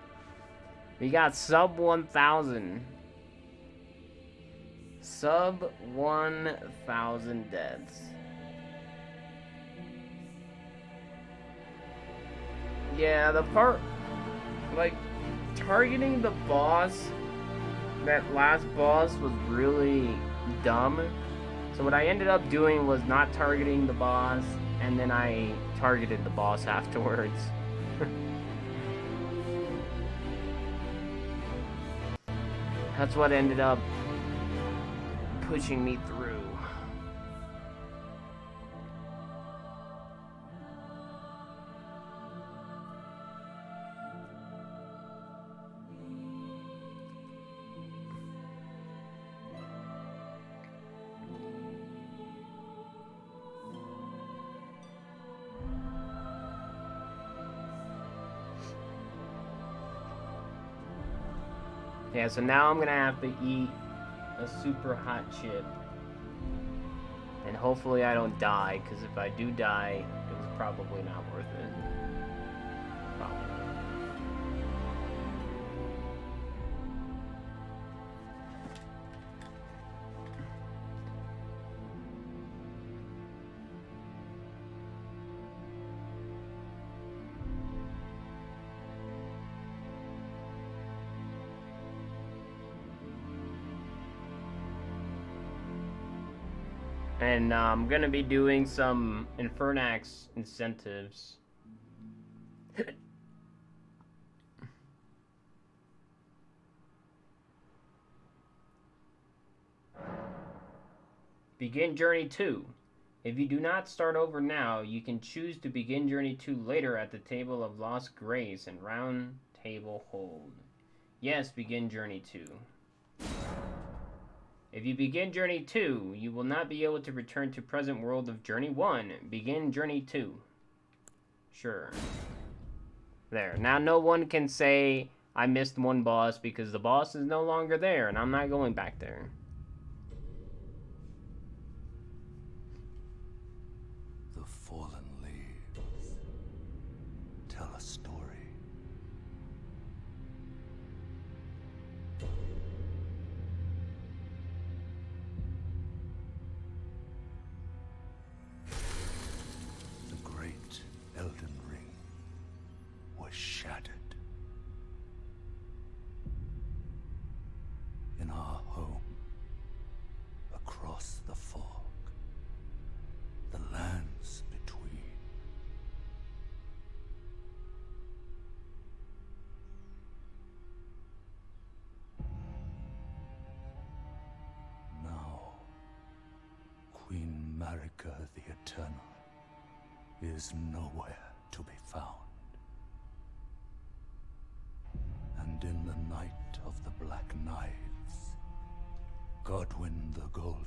We got sub 1,000. Sub 1,000 deaths. Yeah, the part, like, targeting the boss, that last boss was really dumb. So what I ended up doing was not targeting the boss, and then I targeted the boss afterwards. That's what ended up pushing me through. Yeah, so now I'm gonna have to eat a super hot chip. And hopefully I don't die, because if I do die, it was probably not worth it. Probably. And I'm gonna be doing some Infernax incentives. Begin Journey 2. If you do not start over now, you can choose to begin Journey 2 later at the Table of Lost Grace and Round Table Hold. Yes, begin Journey 2. If you begin Journey 2, you will not be able to return to present world of Journey 1. Begin Journey 2. Sure. There. Now no one can say, I missed one boss, because the boss is no longer there, and I'm not going back there. The fallen leaves tell a story. Elden Ring was shattered. In our home, across the fog, the lands between, now Queen Marika the Eternal is nowhere to be found. And in the night of the Black Knives, Godwin the Golden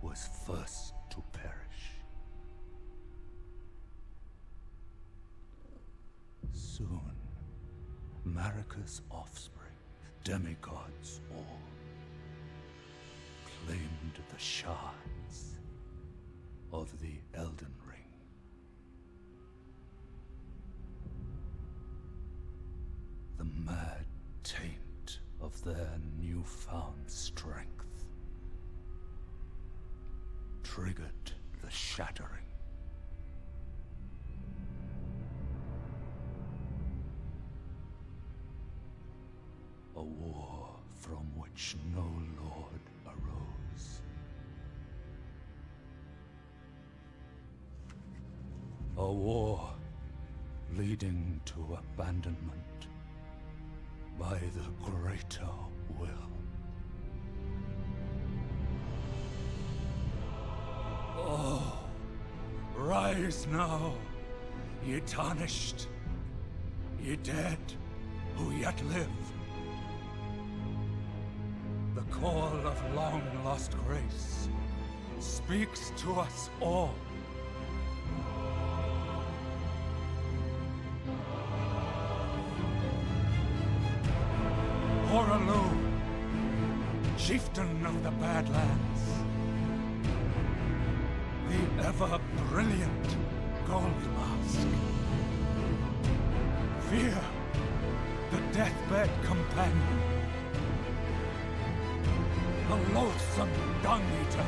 was first to perish. Soon, Marika's offspring, demigods all, claimed the shards of the Elden Ring. The mad taint of their newfound strength triggered the shattering. A war from which no lord arose. A war leading to abandonment by the greater will. Oh, rise now, ye tarnished, ye dead who yet live. The call of long-lost grace speaks to us all. or alone, chieftain of the Badlands, the ever-brilliant Gold Mask. Fear, the deathbed companion, the loathsome dung-eater,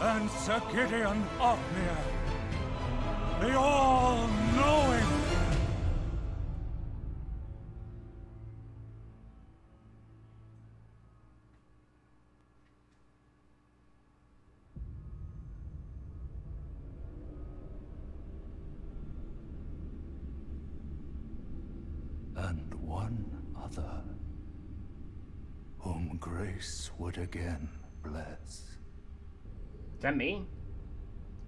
and Sir Gideon Ofmire, the all-knowing. And one other, whom grace would again bless. Is that me?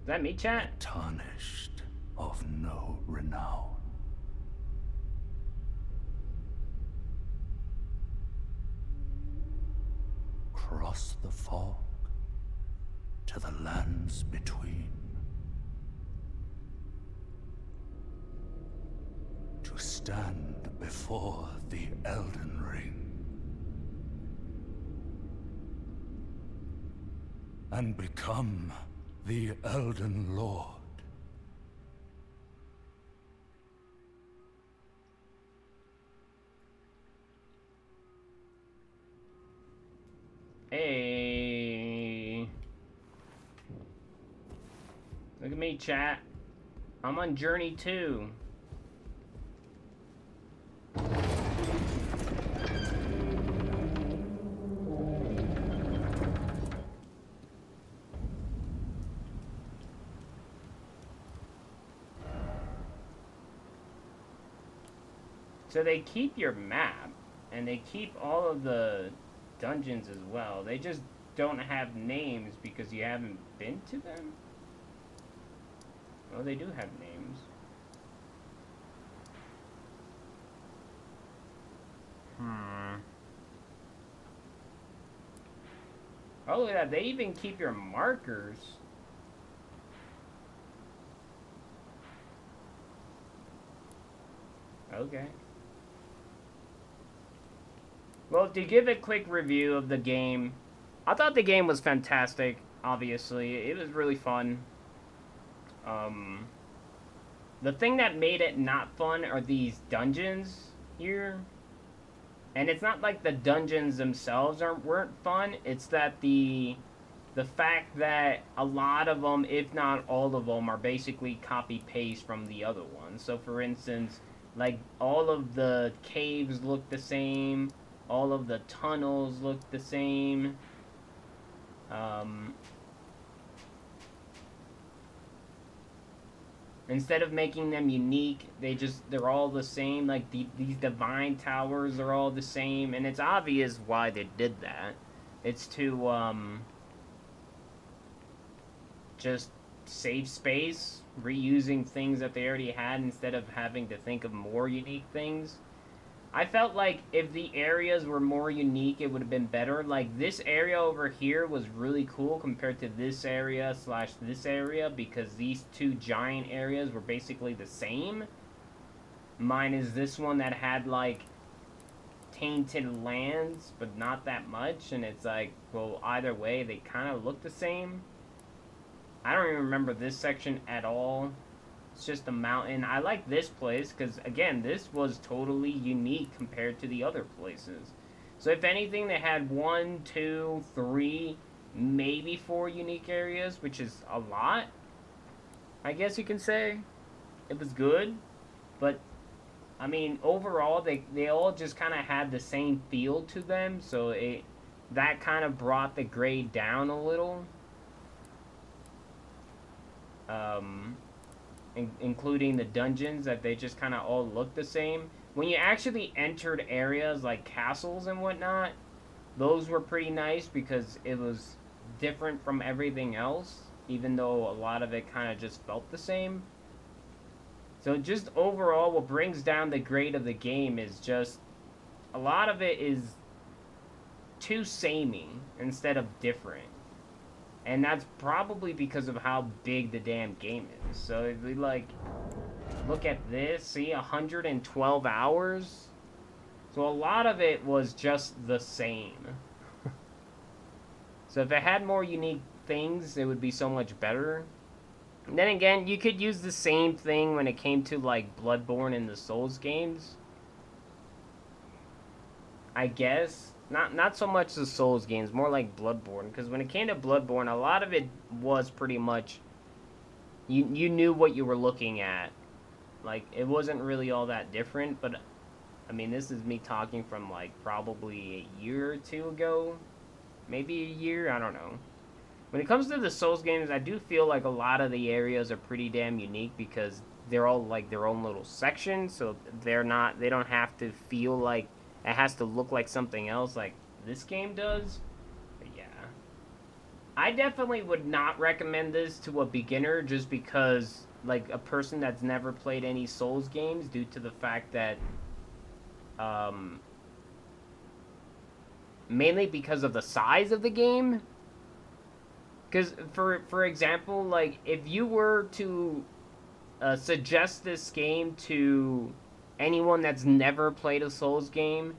Is that me, chat? Tarnished of no renown. Cross the fog to the lands between. To stand before the Elden Ring. And become the Elden Lord. Hey. Look at me, chat. I'm on journey too. So they keep your map, and they keep all of the dungeons as well. They just don't have names because you haven't been to them? Well, they do have names. Oh, look at that. They even keep your markers. Okay. Well, to give a quick review of the game, I thought the game was fantastic, obviously. It was really fun. The thing that made it not fun are these dungeons here. And it's not like the dungeons themselves weren't fun. It's that the fact that a lot of them, if not all of them, are basically copy-paste from the other ones. So, for instance, like, all of the caves look the same. All of the tunnels look the same. Instead of making them unique, they're all the same. Like, these divine towers are all the same. And it's obvious why they did that. It's to, just save space, reusing things that they already had instead of having to think of more unique things. I felt like if the areas were more unique, it would have been better. Like, this area over here was really cool compared to this area / this area, because these two giant areas were basically the same. Mine is this one that had, like, tainted lands, but not that much. And it's like, well, either way, they kind of look the same. I don't even remember this section at all. It's just a mountain. I like this place because, again, this was totally unique compared to the other places. So if anything, they had 1, 2, 3, maybe 4 unique areas, which is a lot, I guess you can say. It was good, but I mean, overall, they all just kind of had the same feel to them, so that kind of brought the grade down a little. Including the dungeons, that they just kind of all look the same. When you actually entered areas like castles and whatnot, those were pretty nice because it was different from everything else, even though a lot of it kind of just felt the same. So just overall, what brings down the grade of the game is just a lot of it is too samey instead of different. And that's probably because of how big the damn game is. So it'd be like, Look at this. See, 112 hours. So a lot of it was just the same. So if it had more unique things, it would be so much better. And then again, you could use the same thing when it came to, like, Bloodborne and the Souls games. I guess. Not so much the Souls games, more like Bloodborne. Because when it came to Bloodborne, a lot of it was pretty much... You knew what you were looking at. Like, it wasn't really all that different, but... I mean, this is me talking from, like, probably a year or two ago. Maybe a year, I don't know. When it comes to the Souls games, I do feel like a lot of the areas are pretty damn unique because they're all, like, their own little section, so they're not, they don't have to feel like it has to look like something else like this game does. But yeah. I definitely would not recommend this to a beginner just because, like, a person that's never played any Souls games due to the fact that, mainly because of the size of the game. Because, for example, like, if you were to suggest this game to anyone that's never played a Souls game,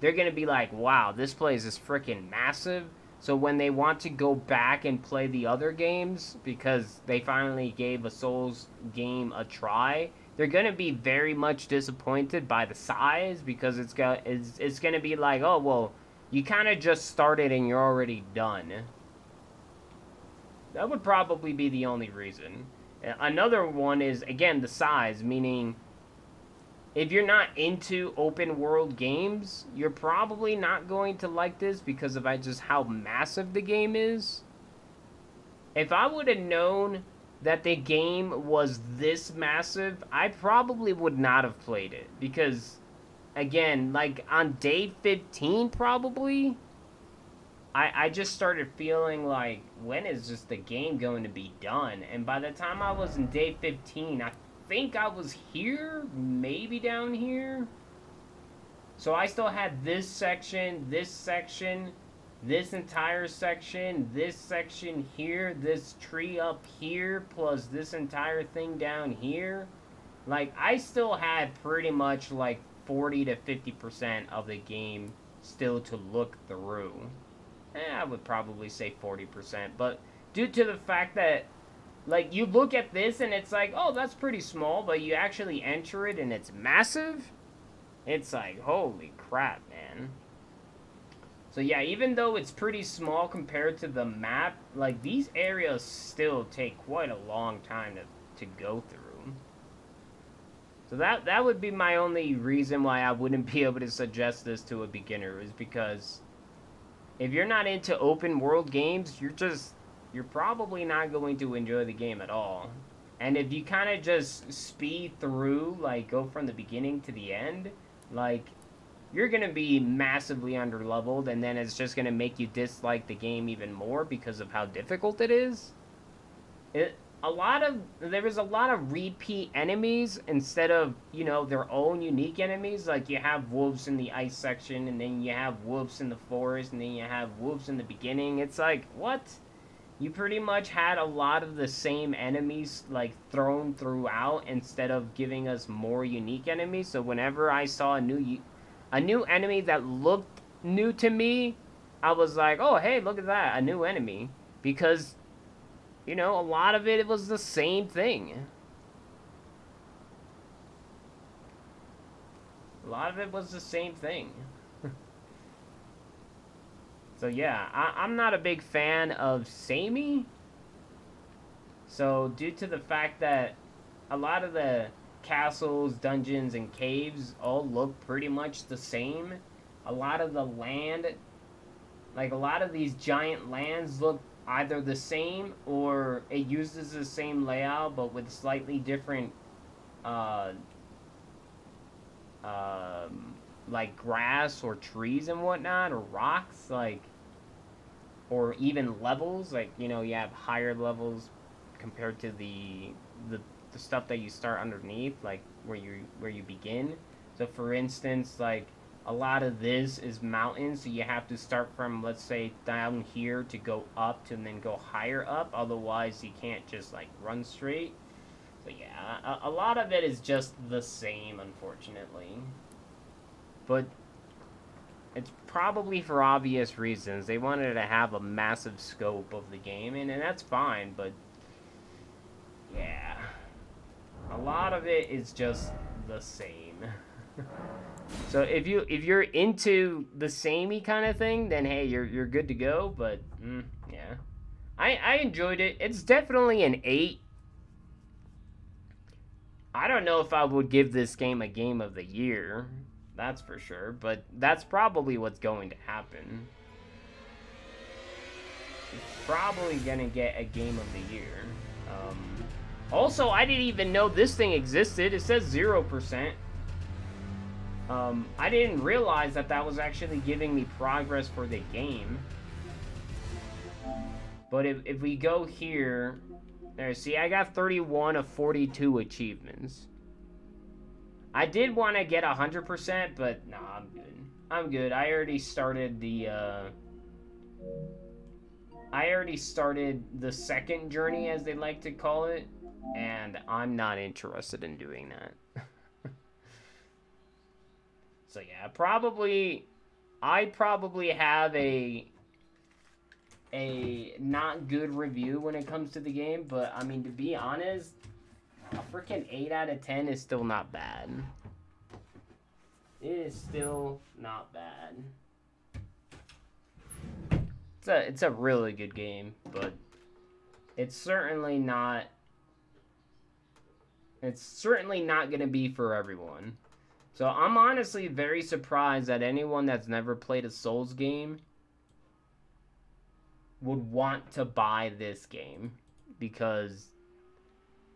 they're going to be like, wow, this place is freaking massive. So when they want to go back and play the other games, because they finally gave a Souls game a try, they're going to be very much disappointed by the size, because it's going to be like, oh, well, you kind of just started and you're already done. That would probably be the only reason. Another one is, again, the size, meaning if you're not into open world games, you're probably not going to like this because of just how massive the game is. If I would have known that the game was this massive, I probably would not have played it because, again, like on day 15 probably... I just started feeling like, when is just the game going to be done? And by the time I was in day 15, I think I was here, maybe down here. So I still had this section, this entire section, this section here, this tree up here, plus this entire thing down here. Like, I still had pretty much like 40 to 50% of the game still to look through. I would probably say 40%, but due to the fact that, like, you look at this and it's like, oh, that's pretty small, but you actually enter it and it's massive, it's like, holy crap, man. So yeah, even though it's pretty small compared to the map, like, these areas still take quite a long time to go through. So that would be my only reason why I wouldn't be able to suggest this to a beginner, is because... if you're not into open world games, you're probably not going to enjoy the game at all. And if you kind of just speed through, like, go from the beginning to the end, like, you're going to be massively underleveled, and then it's just going to make you dislike the game even more because of how difficult it is. There was a lot of repeat enemies instead of, you know, their own unique enemies. Like, you have wolves in the ice section, and then you have wolves in the forest, and then you have wolves in the beginning. It's like, what? You pretty much had a lot of the same enemies, like, thrown throughout instead of giving us more unique enemies. So whenever I saw a new enemy that looked new to me, I was like, oh, hey, look at that, a new enemy. Because... you know, a lot of it was the same thing. A lot of it was the same thing. So yeah, I'm not a big fan of Samey. So due to the fact that a lot of the castles, dungeons, and caves all look pretty much the same, a lot of the land, like a lot of these giant lands look either the same, or it uses the same layout but with slightly different like grass or trees and whatnot, or rocks, like, or even levels, like, you know, you have higher levels compared to the stuff that you start underneath, like where you begin. So for instance, like, a lot of this is mountains, so you have to start from, let's say, down here to go up, and then go higher up. Otherwise, you can't just, like, run straight. But yeah, a lot of it is just the same, unfortunately. But it's probably for obvious reasons. They wanted to have a massive scope of the game, and that's fine, but yeah. A lot of it is just the same. So if you're into the samey kind of thing, then hey, you're good to go, but yeah. I enjoyed it. It's definitely an 8. I don't know if I would give this game a game of the year, that's for sure, but that's probably what's going to happen. It's probably gonna get a game of the year. Also, I didn't even know this thing existed. It says 0%. I didn't realize that that was actually giving me progress for the game. But if we go here... There, see, I got 31 of 42 achievements. I did want to get 100%, but nah, I'm good. I'm good. I already started the... I already started the second journey, as they like to call it. And I'm not interested in doing that. So yeah, probably... I probably have a not good review when it comes to the game, but I mean, to be honest, a freaking 8 out of 10 is still not bad. It is still not bad. It's a really good game, but it's certainly not going to be for everyone. So I'm honestly very surprised that anyone that's never played a Souls game would want to buy this game, because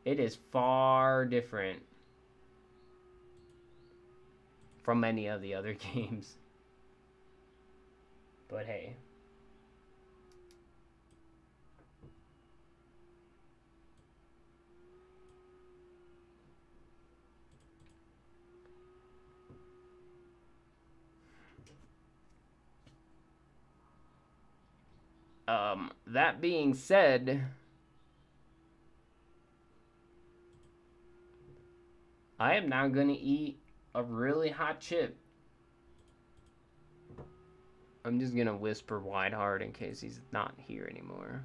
it is far different from many of the other games. But hey. That being said, I am now going to eat a really hot chip. I'm just going to whisper Wide Heart in case he's not here anymore.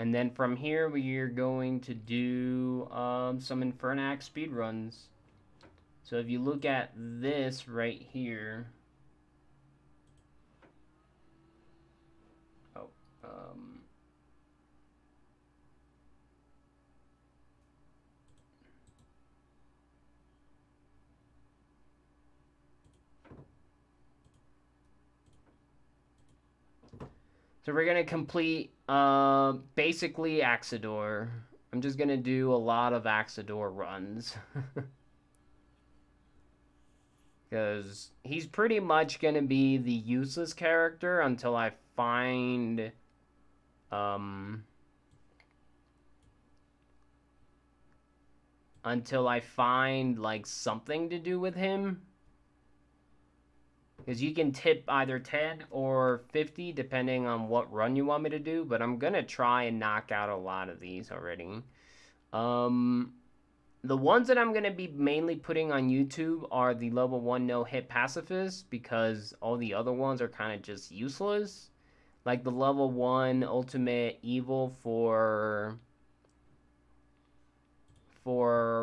And then from here, we are going to do some Infernax speedruns. So if you look at this right here. Oh. So we're going to complete... basically Axador. I'm just gonna do a lot of Axador runs. Because he's pretty much gonna be the useless character until I find... Until I find, like, something to do with him. Because you can tip either 10 or 50 depending on what run you want me to do. But I'm going to try and knock out a lot of these already. The ones that I'm going to be mainly putting on YouTube are the level 1 no-hit pacifist. Because all the other ones are kind of just useless. Like the level 1 ultimate evil for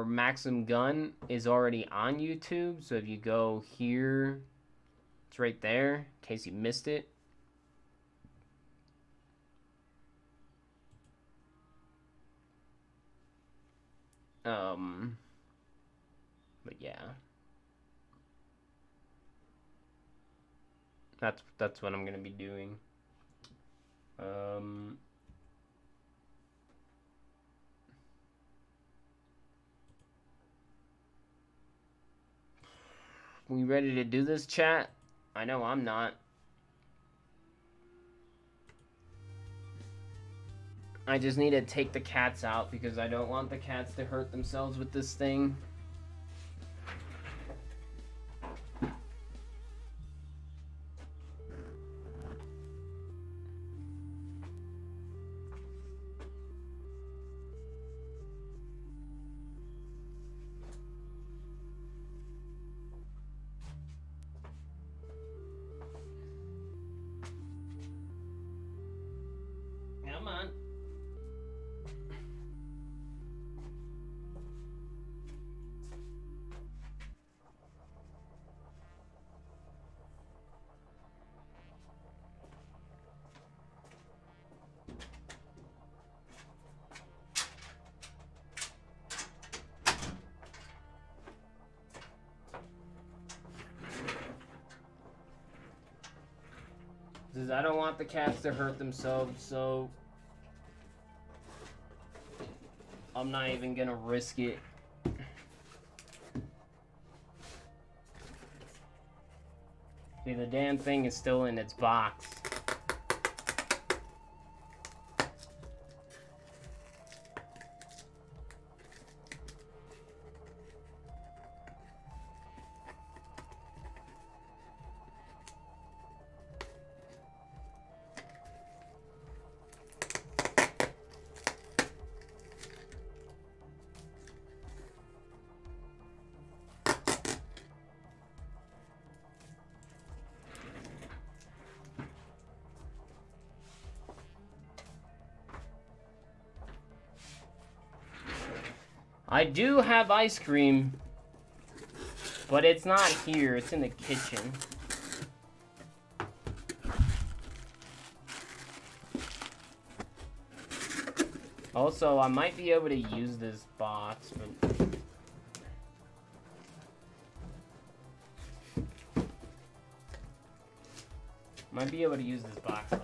Maxim Gun is already on YouTube. So if you go here... It's right there, in case you missed it. But yeah. That's what I'm gonna be doing. We ready to do this, chat? I know I'm not. I just need to take the cats out because I don't want the cats to hurt themselves with this thing. I don't want the cats to hurt themselves, so I'm not even gonna risk it. See, the damn thing is still in its box. I do have ice cream, but it's not here, it's in the kitchen. Also, I might be able to use this box, but... might be able to use this box later.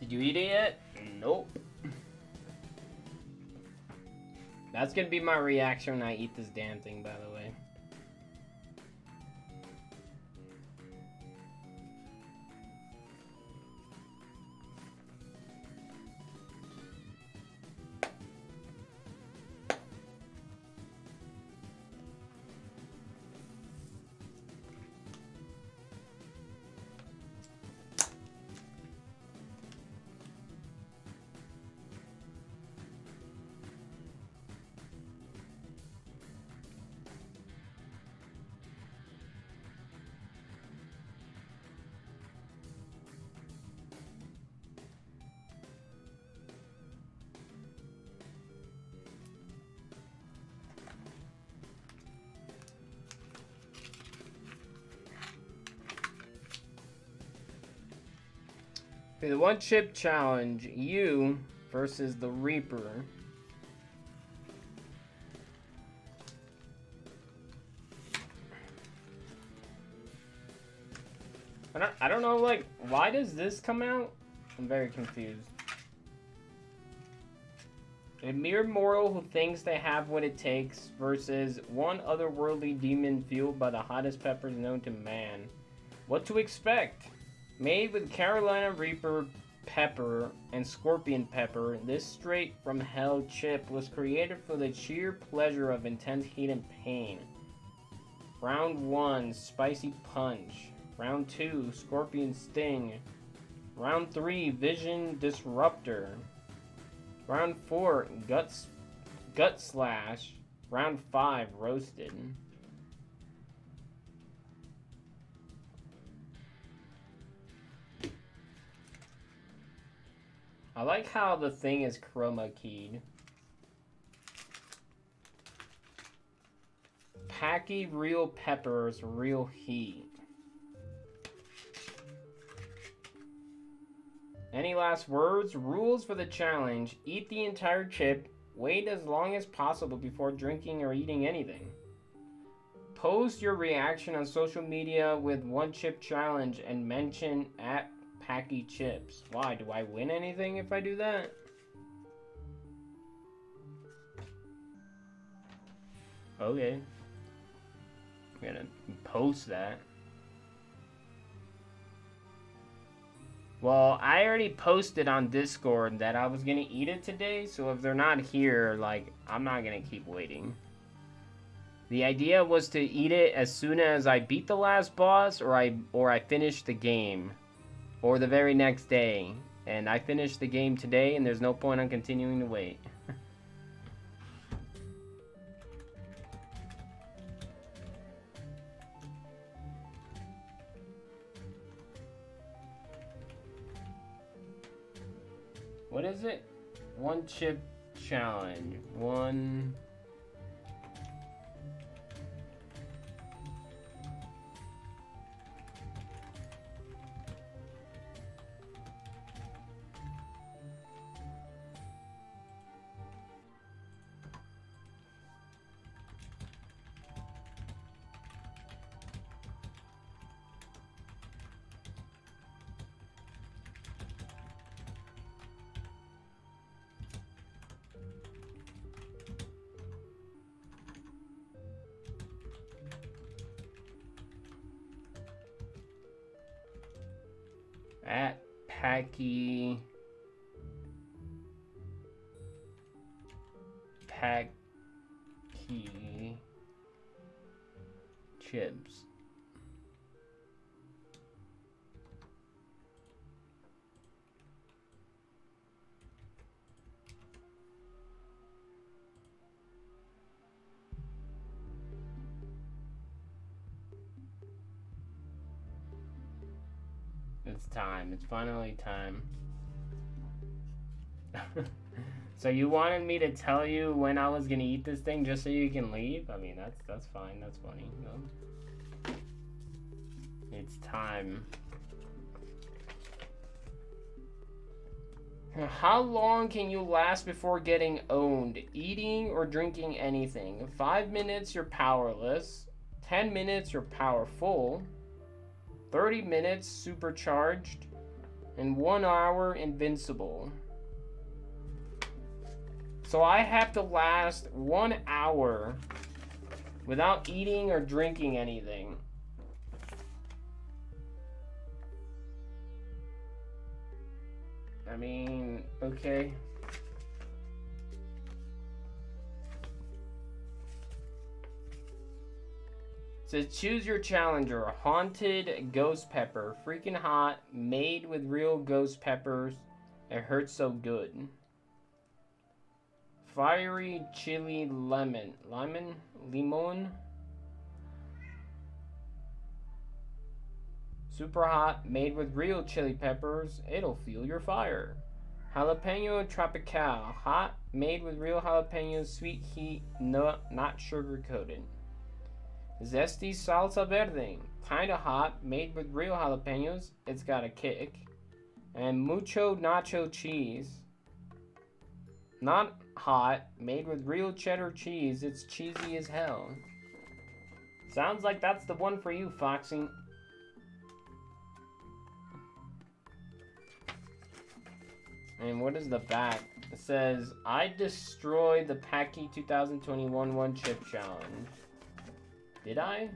You eating it? Nope. That's gonna be my reaction when I eat this damn thing, by the way. The one chip challenge, you versus the Reaper. I don't know, like, why does this come out? I'm very confused. A mere mortal who thinks they have what it takes versus one otherworldly demon fueled by the hottest peppers known to man. What to expect? Made with Carolina Reaper pepper and scorpion pepper, this straight from hell chip was created for the sheer pleasure of intense heat and pain. Round 1, Spicy Punch. Round 2, Scorpion Sting. Round 3, Vision Disruptor. Round 4, Gut Slash. Round 5, Roasted. I like how the thing is chroma keyed. Hacky real peppers, real heat. Any last words? Rules for the challenge. Eat the entire chip. Wait as long as possible before drinking or eating anything. Post your reaction on social media with one chip challenge and mention at Hacky Chips. Why? Do I win anything if I do that? Okay. I'm gonna post that. Well, I already posted on Discord that I was gonna eat it today, so if they're not here, like, I'm not gonna keep waiting. The idea was to eat it as soon as I beat the last boss or I finished the game. Or the very next day. And I finished the game today, and there's no point on continuing to wait. What is it? One chip challenge. One... At Hacky Chips. Time. It's finally time. So you wanted me to tell you when I was gonna eat this thing just so you can leave? I mean, that's fine. That's funny. No? It's time. How long can you last before getting owned? Eating or drinking anything? 5 minutes, you're powerless. 10 minutes, you're powerful. 30 minutes, supercharged, and 1 hour, invincible. So I have to last 1 hour without eating or drinking anything. I mean, okay. So choose your challenger. Haunted ghost pepper. Freaking hot. Made with real ghost peppers. It hurts so good. Fiery chili lemon. Lemon? Limon? Super hot. Made with real chili peppers. It'll fuel your fire. Jalapeno tropical. Hot. Made with real jalapenos. Sweet heat. No, not sugar coated. Zesty salsa verde, kinda hot, made with real jalapenos, it's got a kick. And mucho nacho cheese, not hot, made with real cheddar cheese, it's cheesy as hell. Sounds like that's the one for you, Foxy. And what is the back? It says, I destroyed the Packy 2021 One Chip Challenge. Did I?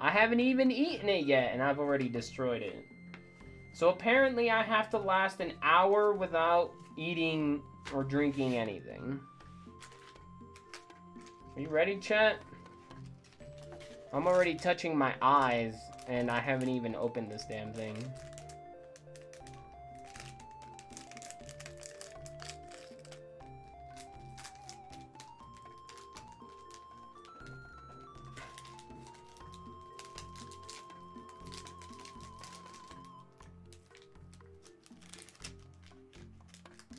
I haven't even eaten it yet, and I've already destroyed it. So apparently I have to last an hour without eating or drinking anything. Are you ready, chat? I'm already touching my eyes, and I haven't even opened this damn thing.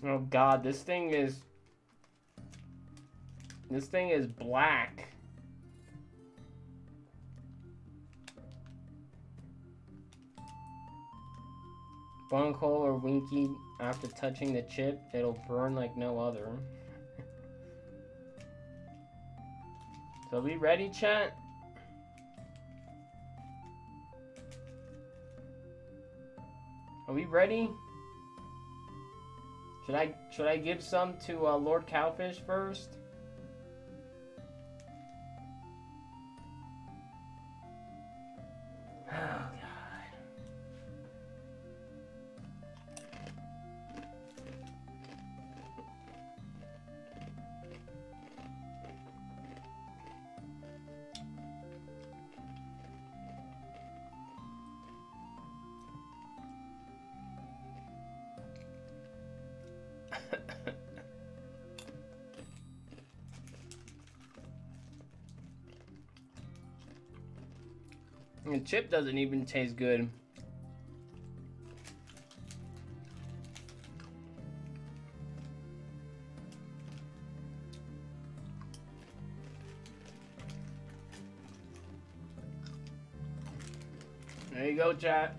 Oh god, this thing is black. Bunghole or Winky, after touching the chip, it'll burn like no other. So we ready, chat? Are we ready? Should I give some to Lord Cowfish first? Oh god. The chip doesn't even taste good. There you go, chat.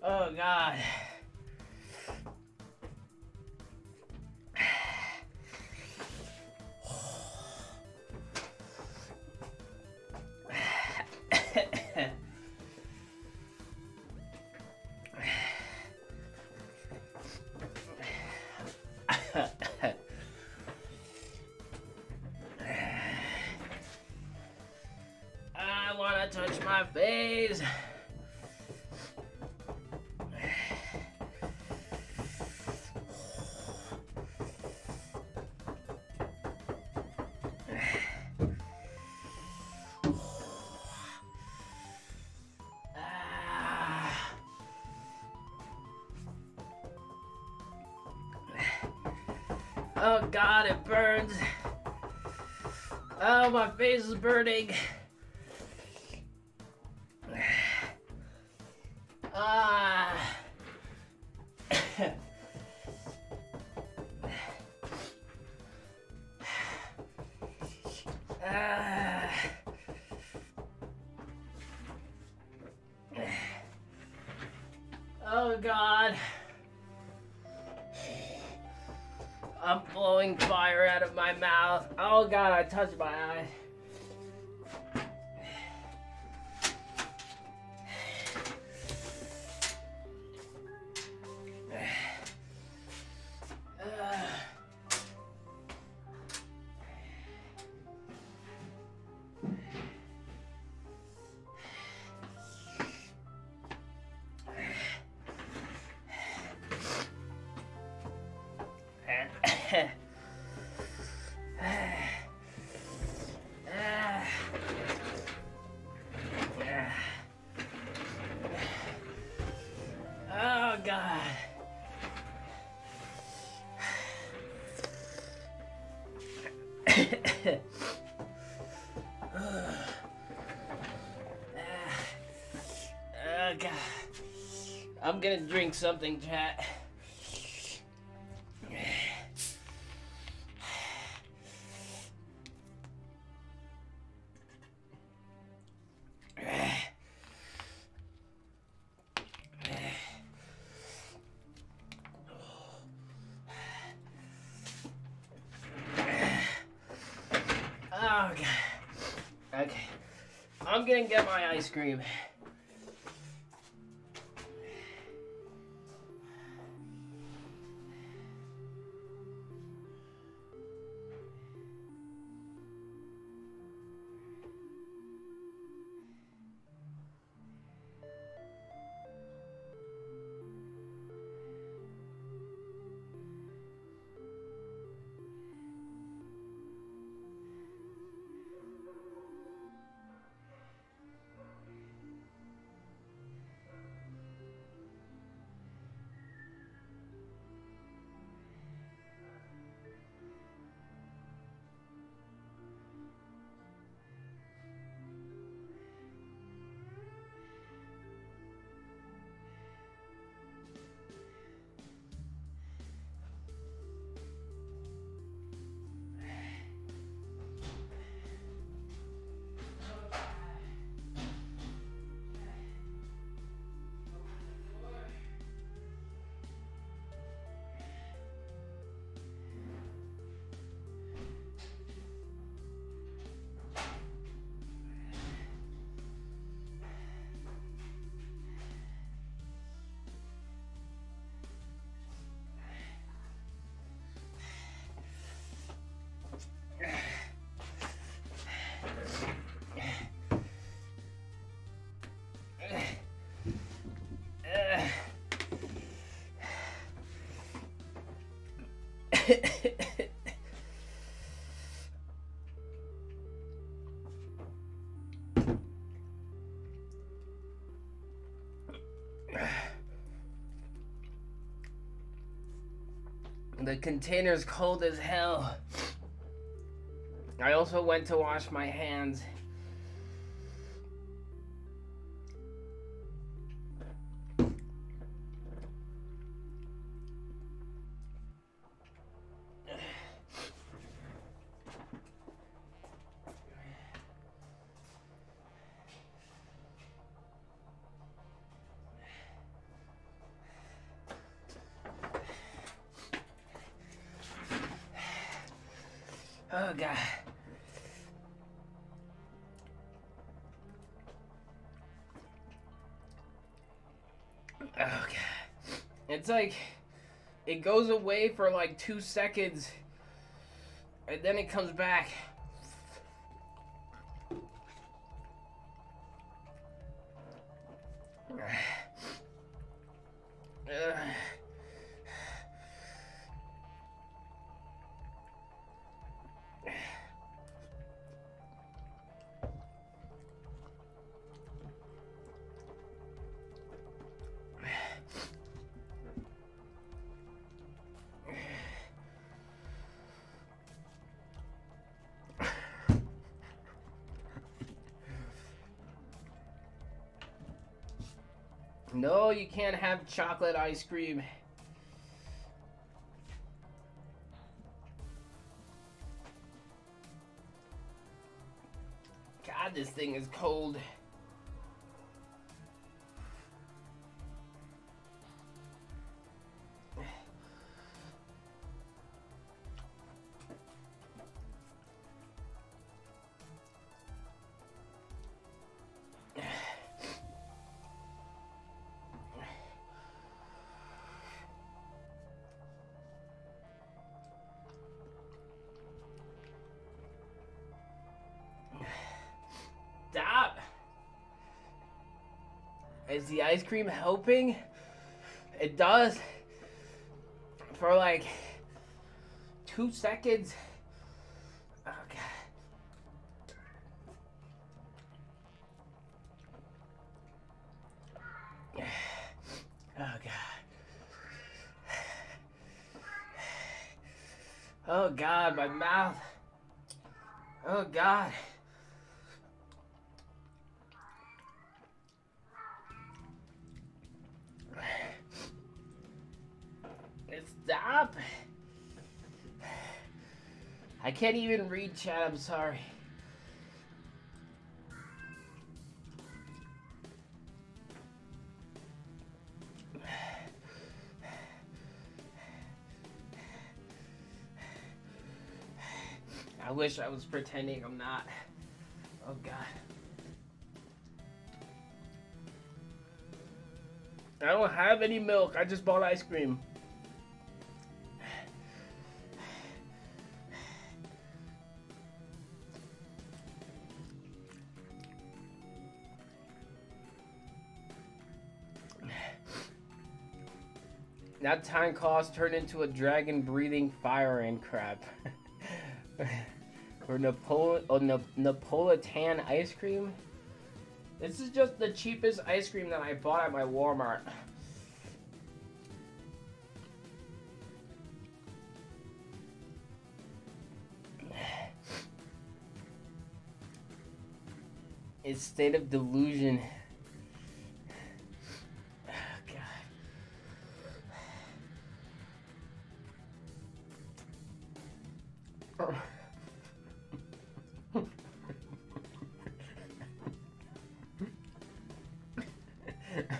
Oh god. I wanna touch my face. Oh god, it burns. Oh, my face is burning. Touch my eye. God. I'm gonna drink something, chat. Gonna get my ice cream. The container's cold as hell. I also went to wash my hands. It's like, it goes away for like 2 seconds, and then it comes back. No, you can't have chocolate ice cream. God, this thing is cold. Is the ice cream helping? It does. For like 2 seconds. Oh God. Oh God. Oh God, my mouth. Oh, God. Stop. I can't even read chat, I'm sorry. I wish I was pretending I'm not. Oh, God. I don't have any milk. I just bought ice cream. That time cost turned into a dragon-breathing fire and crap. Or Napolitan ice cream? This is just the cheapest ice cream that I bought at my Walmart. It's state of delusion.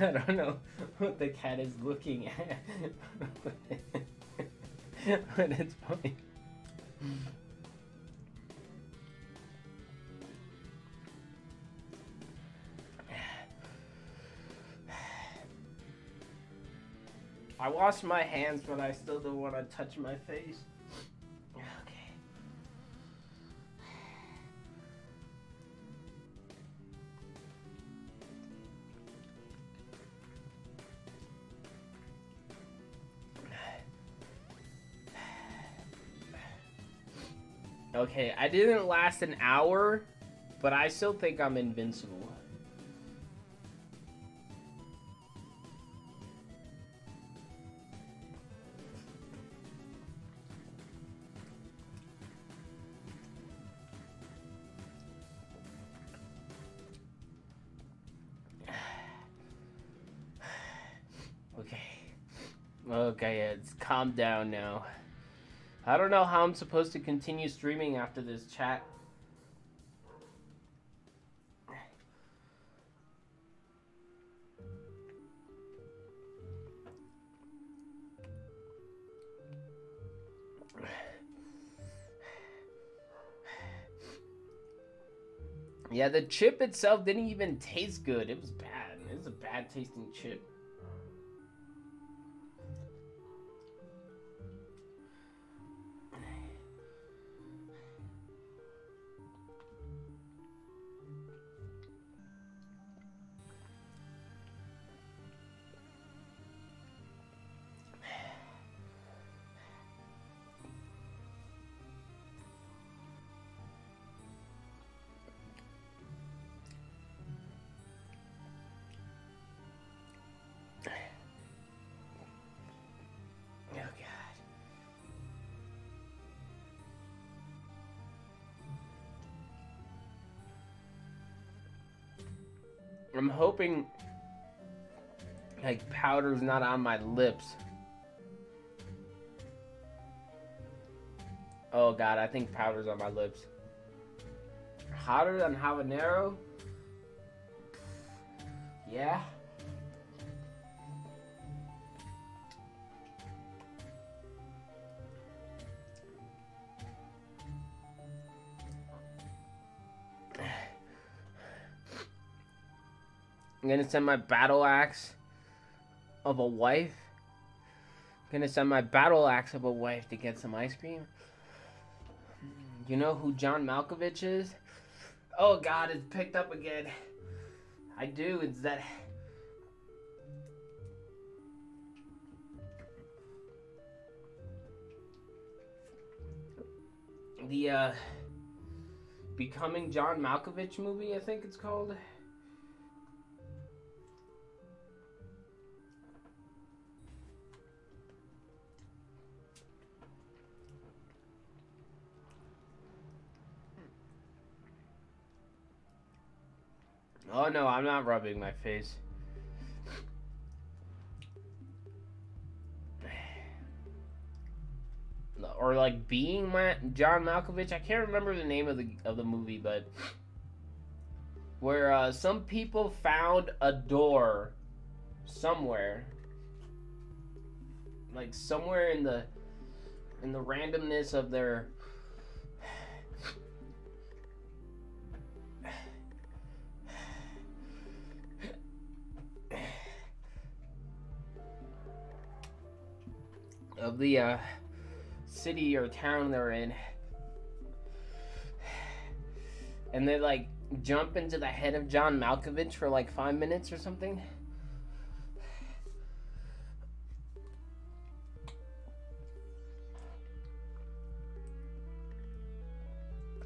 I don't know what the cat is looking at, but it's funny. I wash my hands, but I still don't want to touch my face. Okay, I didn't last an hour, but I still think I'm invincible. Okay. Okay, it's calm down now. I don't know how I'm supposed to continue streaming after this chat. Yeah, the chip itself didn't even taste good. It was bad. It was a bad tasting chip. I'm hoping, like, powder's not on my lips. Oh, God, I think powder's on my lips. Hotter than habanero? Yeah. I'm gonna send my battle axe of a wife. I'm gonna send my battle axe of a wife to get some ice cream. You know who John Malkovich is? Oh, God, it's picked up again. I do, it's that. The, Becoming John Malkovich movie, I think it's called. Oh no, I'm not rubbing my face. Or like being John Malkovich. I can't remember the name of the movie, but where some people found a door somewhere, like somewhere in the randomness of their of the city or town they're in, and they like jump into the head of John Malkovich for like 5 minutes or something.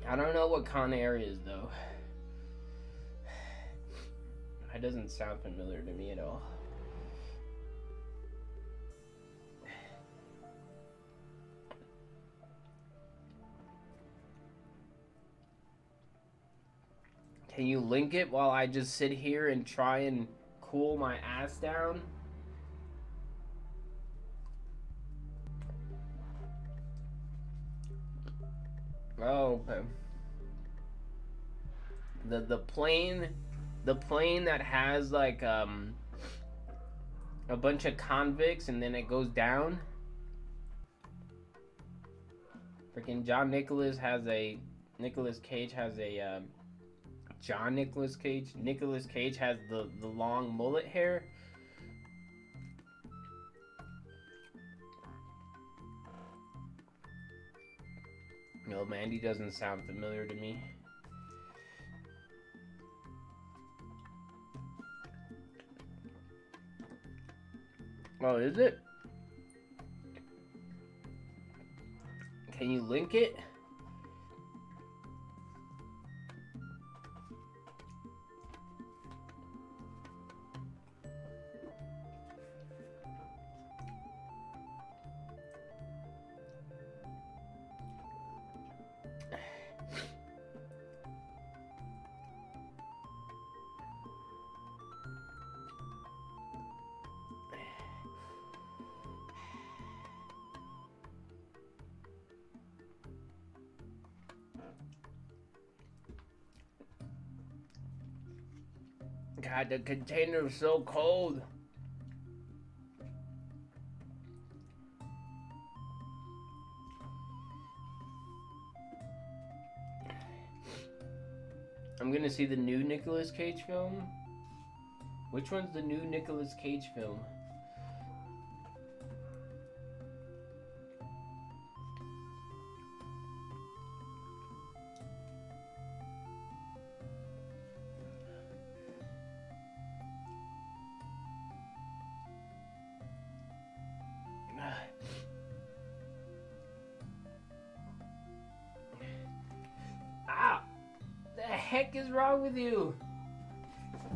I don't know what Con Air is though. That doesn't sound familiar to me at all. Can you link it while I just sit here and try and cool my ass down? Oh, okay. The plane that has like a bunch of convicts and then it goes down. Freaking Nicolas Cage has the long mullet hair. No, Mandy doesn't sound familiar to me. Oh, is it? Can you link it? God, the container is so cold. I'm gonna see the new Nicolas Cage film. Which one's the new Nicolas Cage film? With you.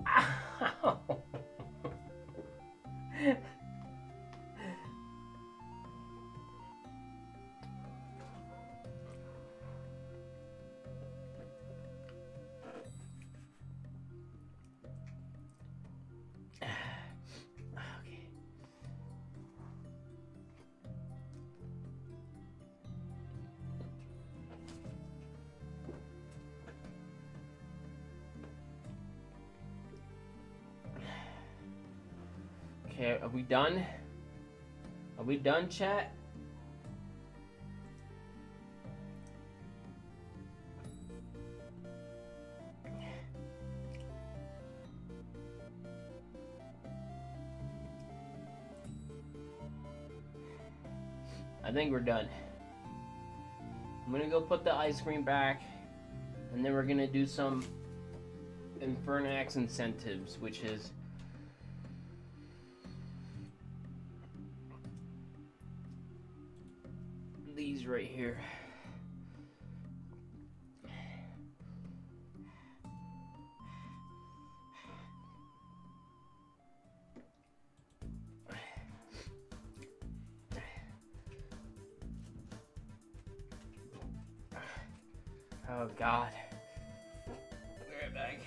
Ow. Okay. Okay, are we done? Are we done, chat? I think we're done. I'm gonna go put the ice cream back, and then we're gonna do some Infernax incentives, which is right here. Oh God. We're back.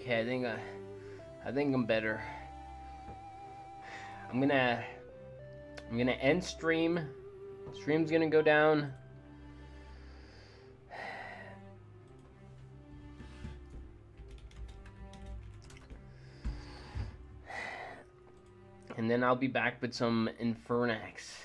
Okay, I think I'm better. I'm gonna end stream. Stream's gonna go down. And then I'll be back with some Infernax.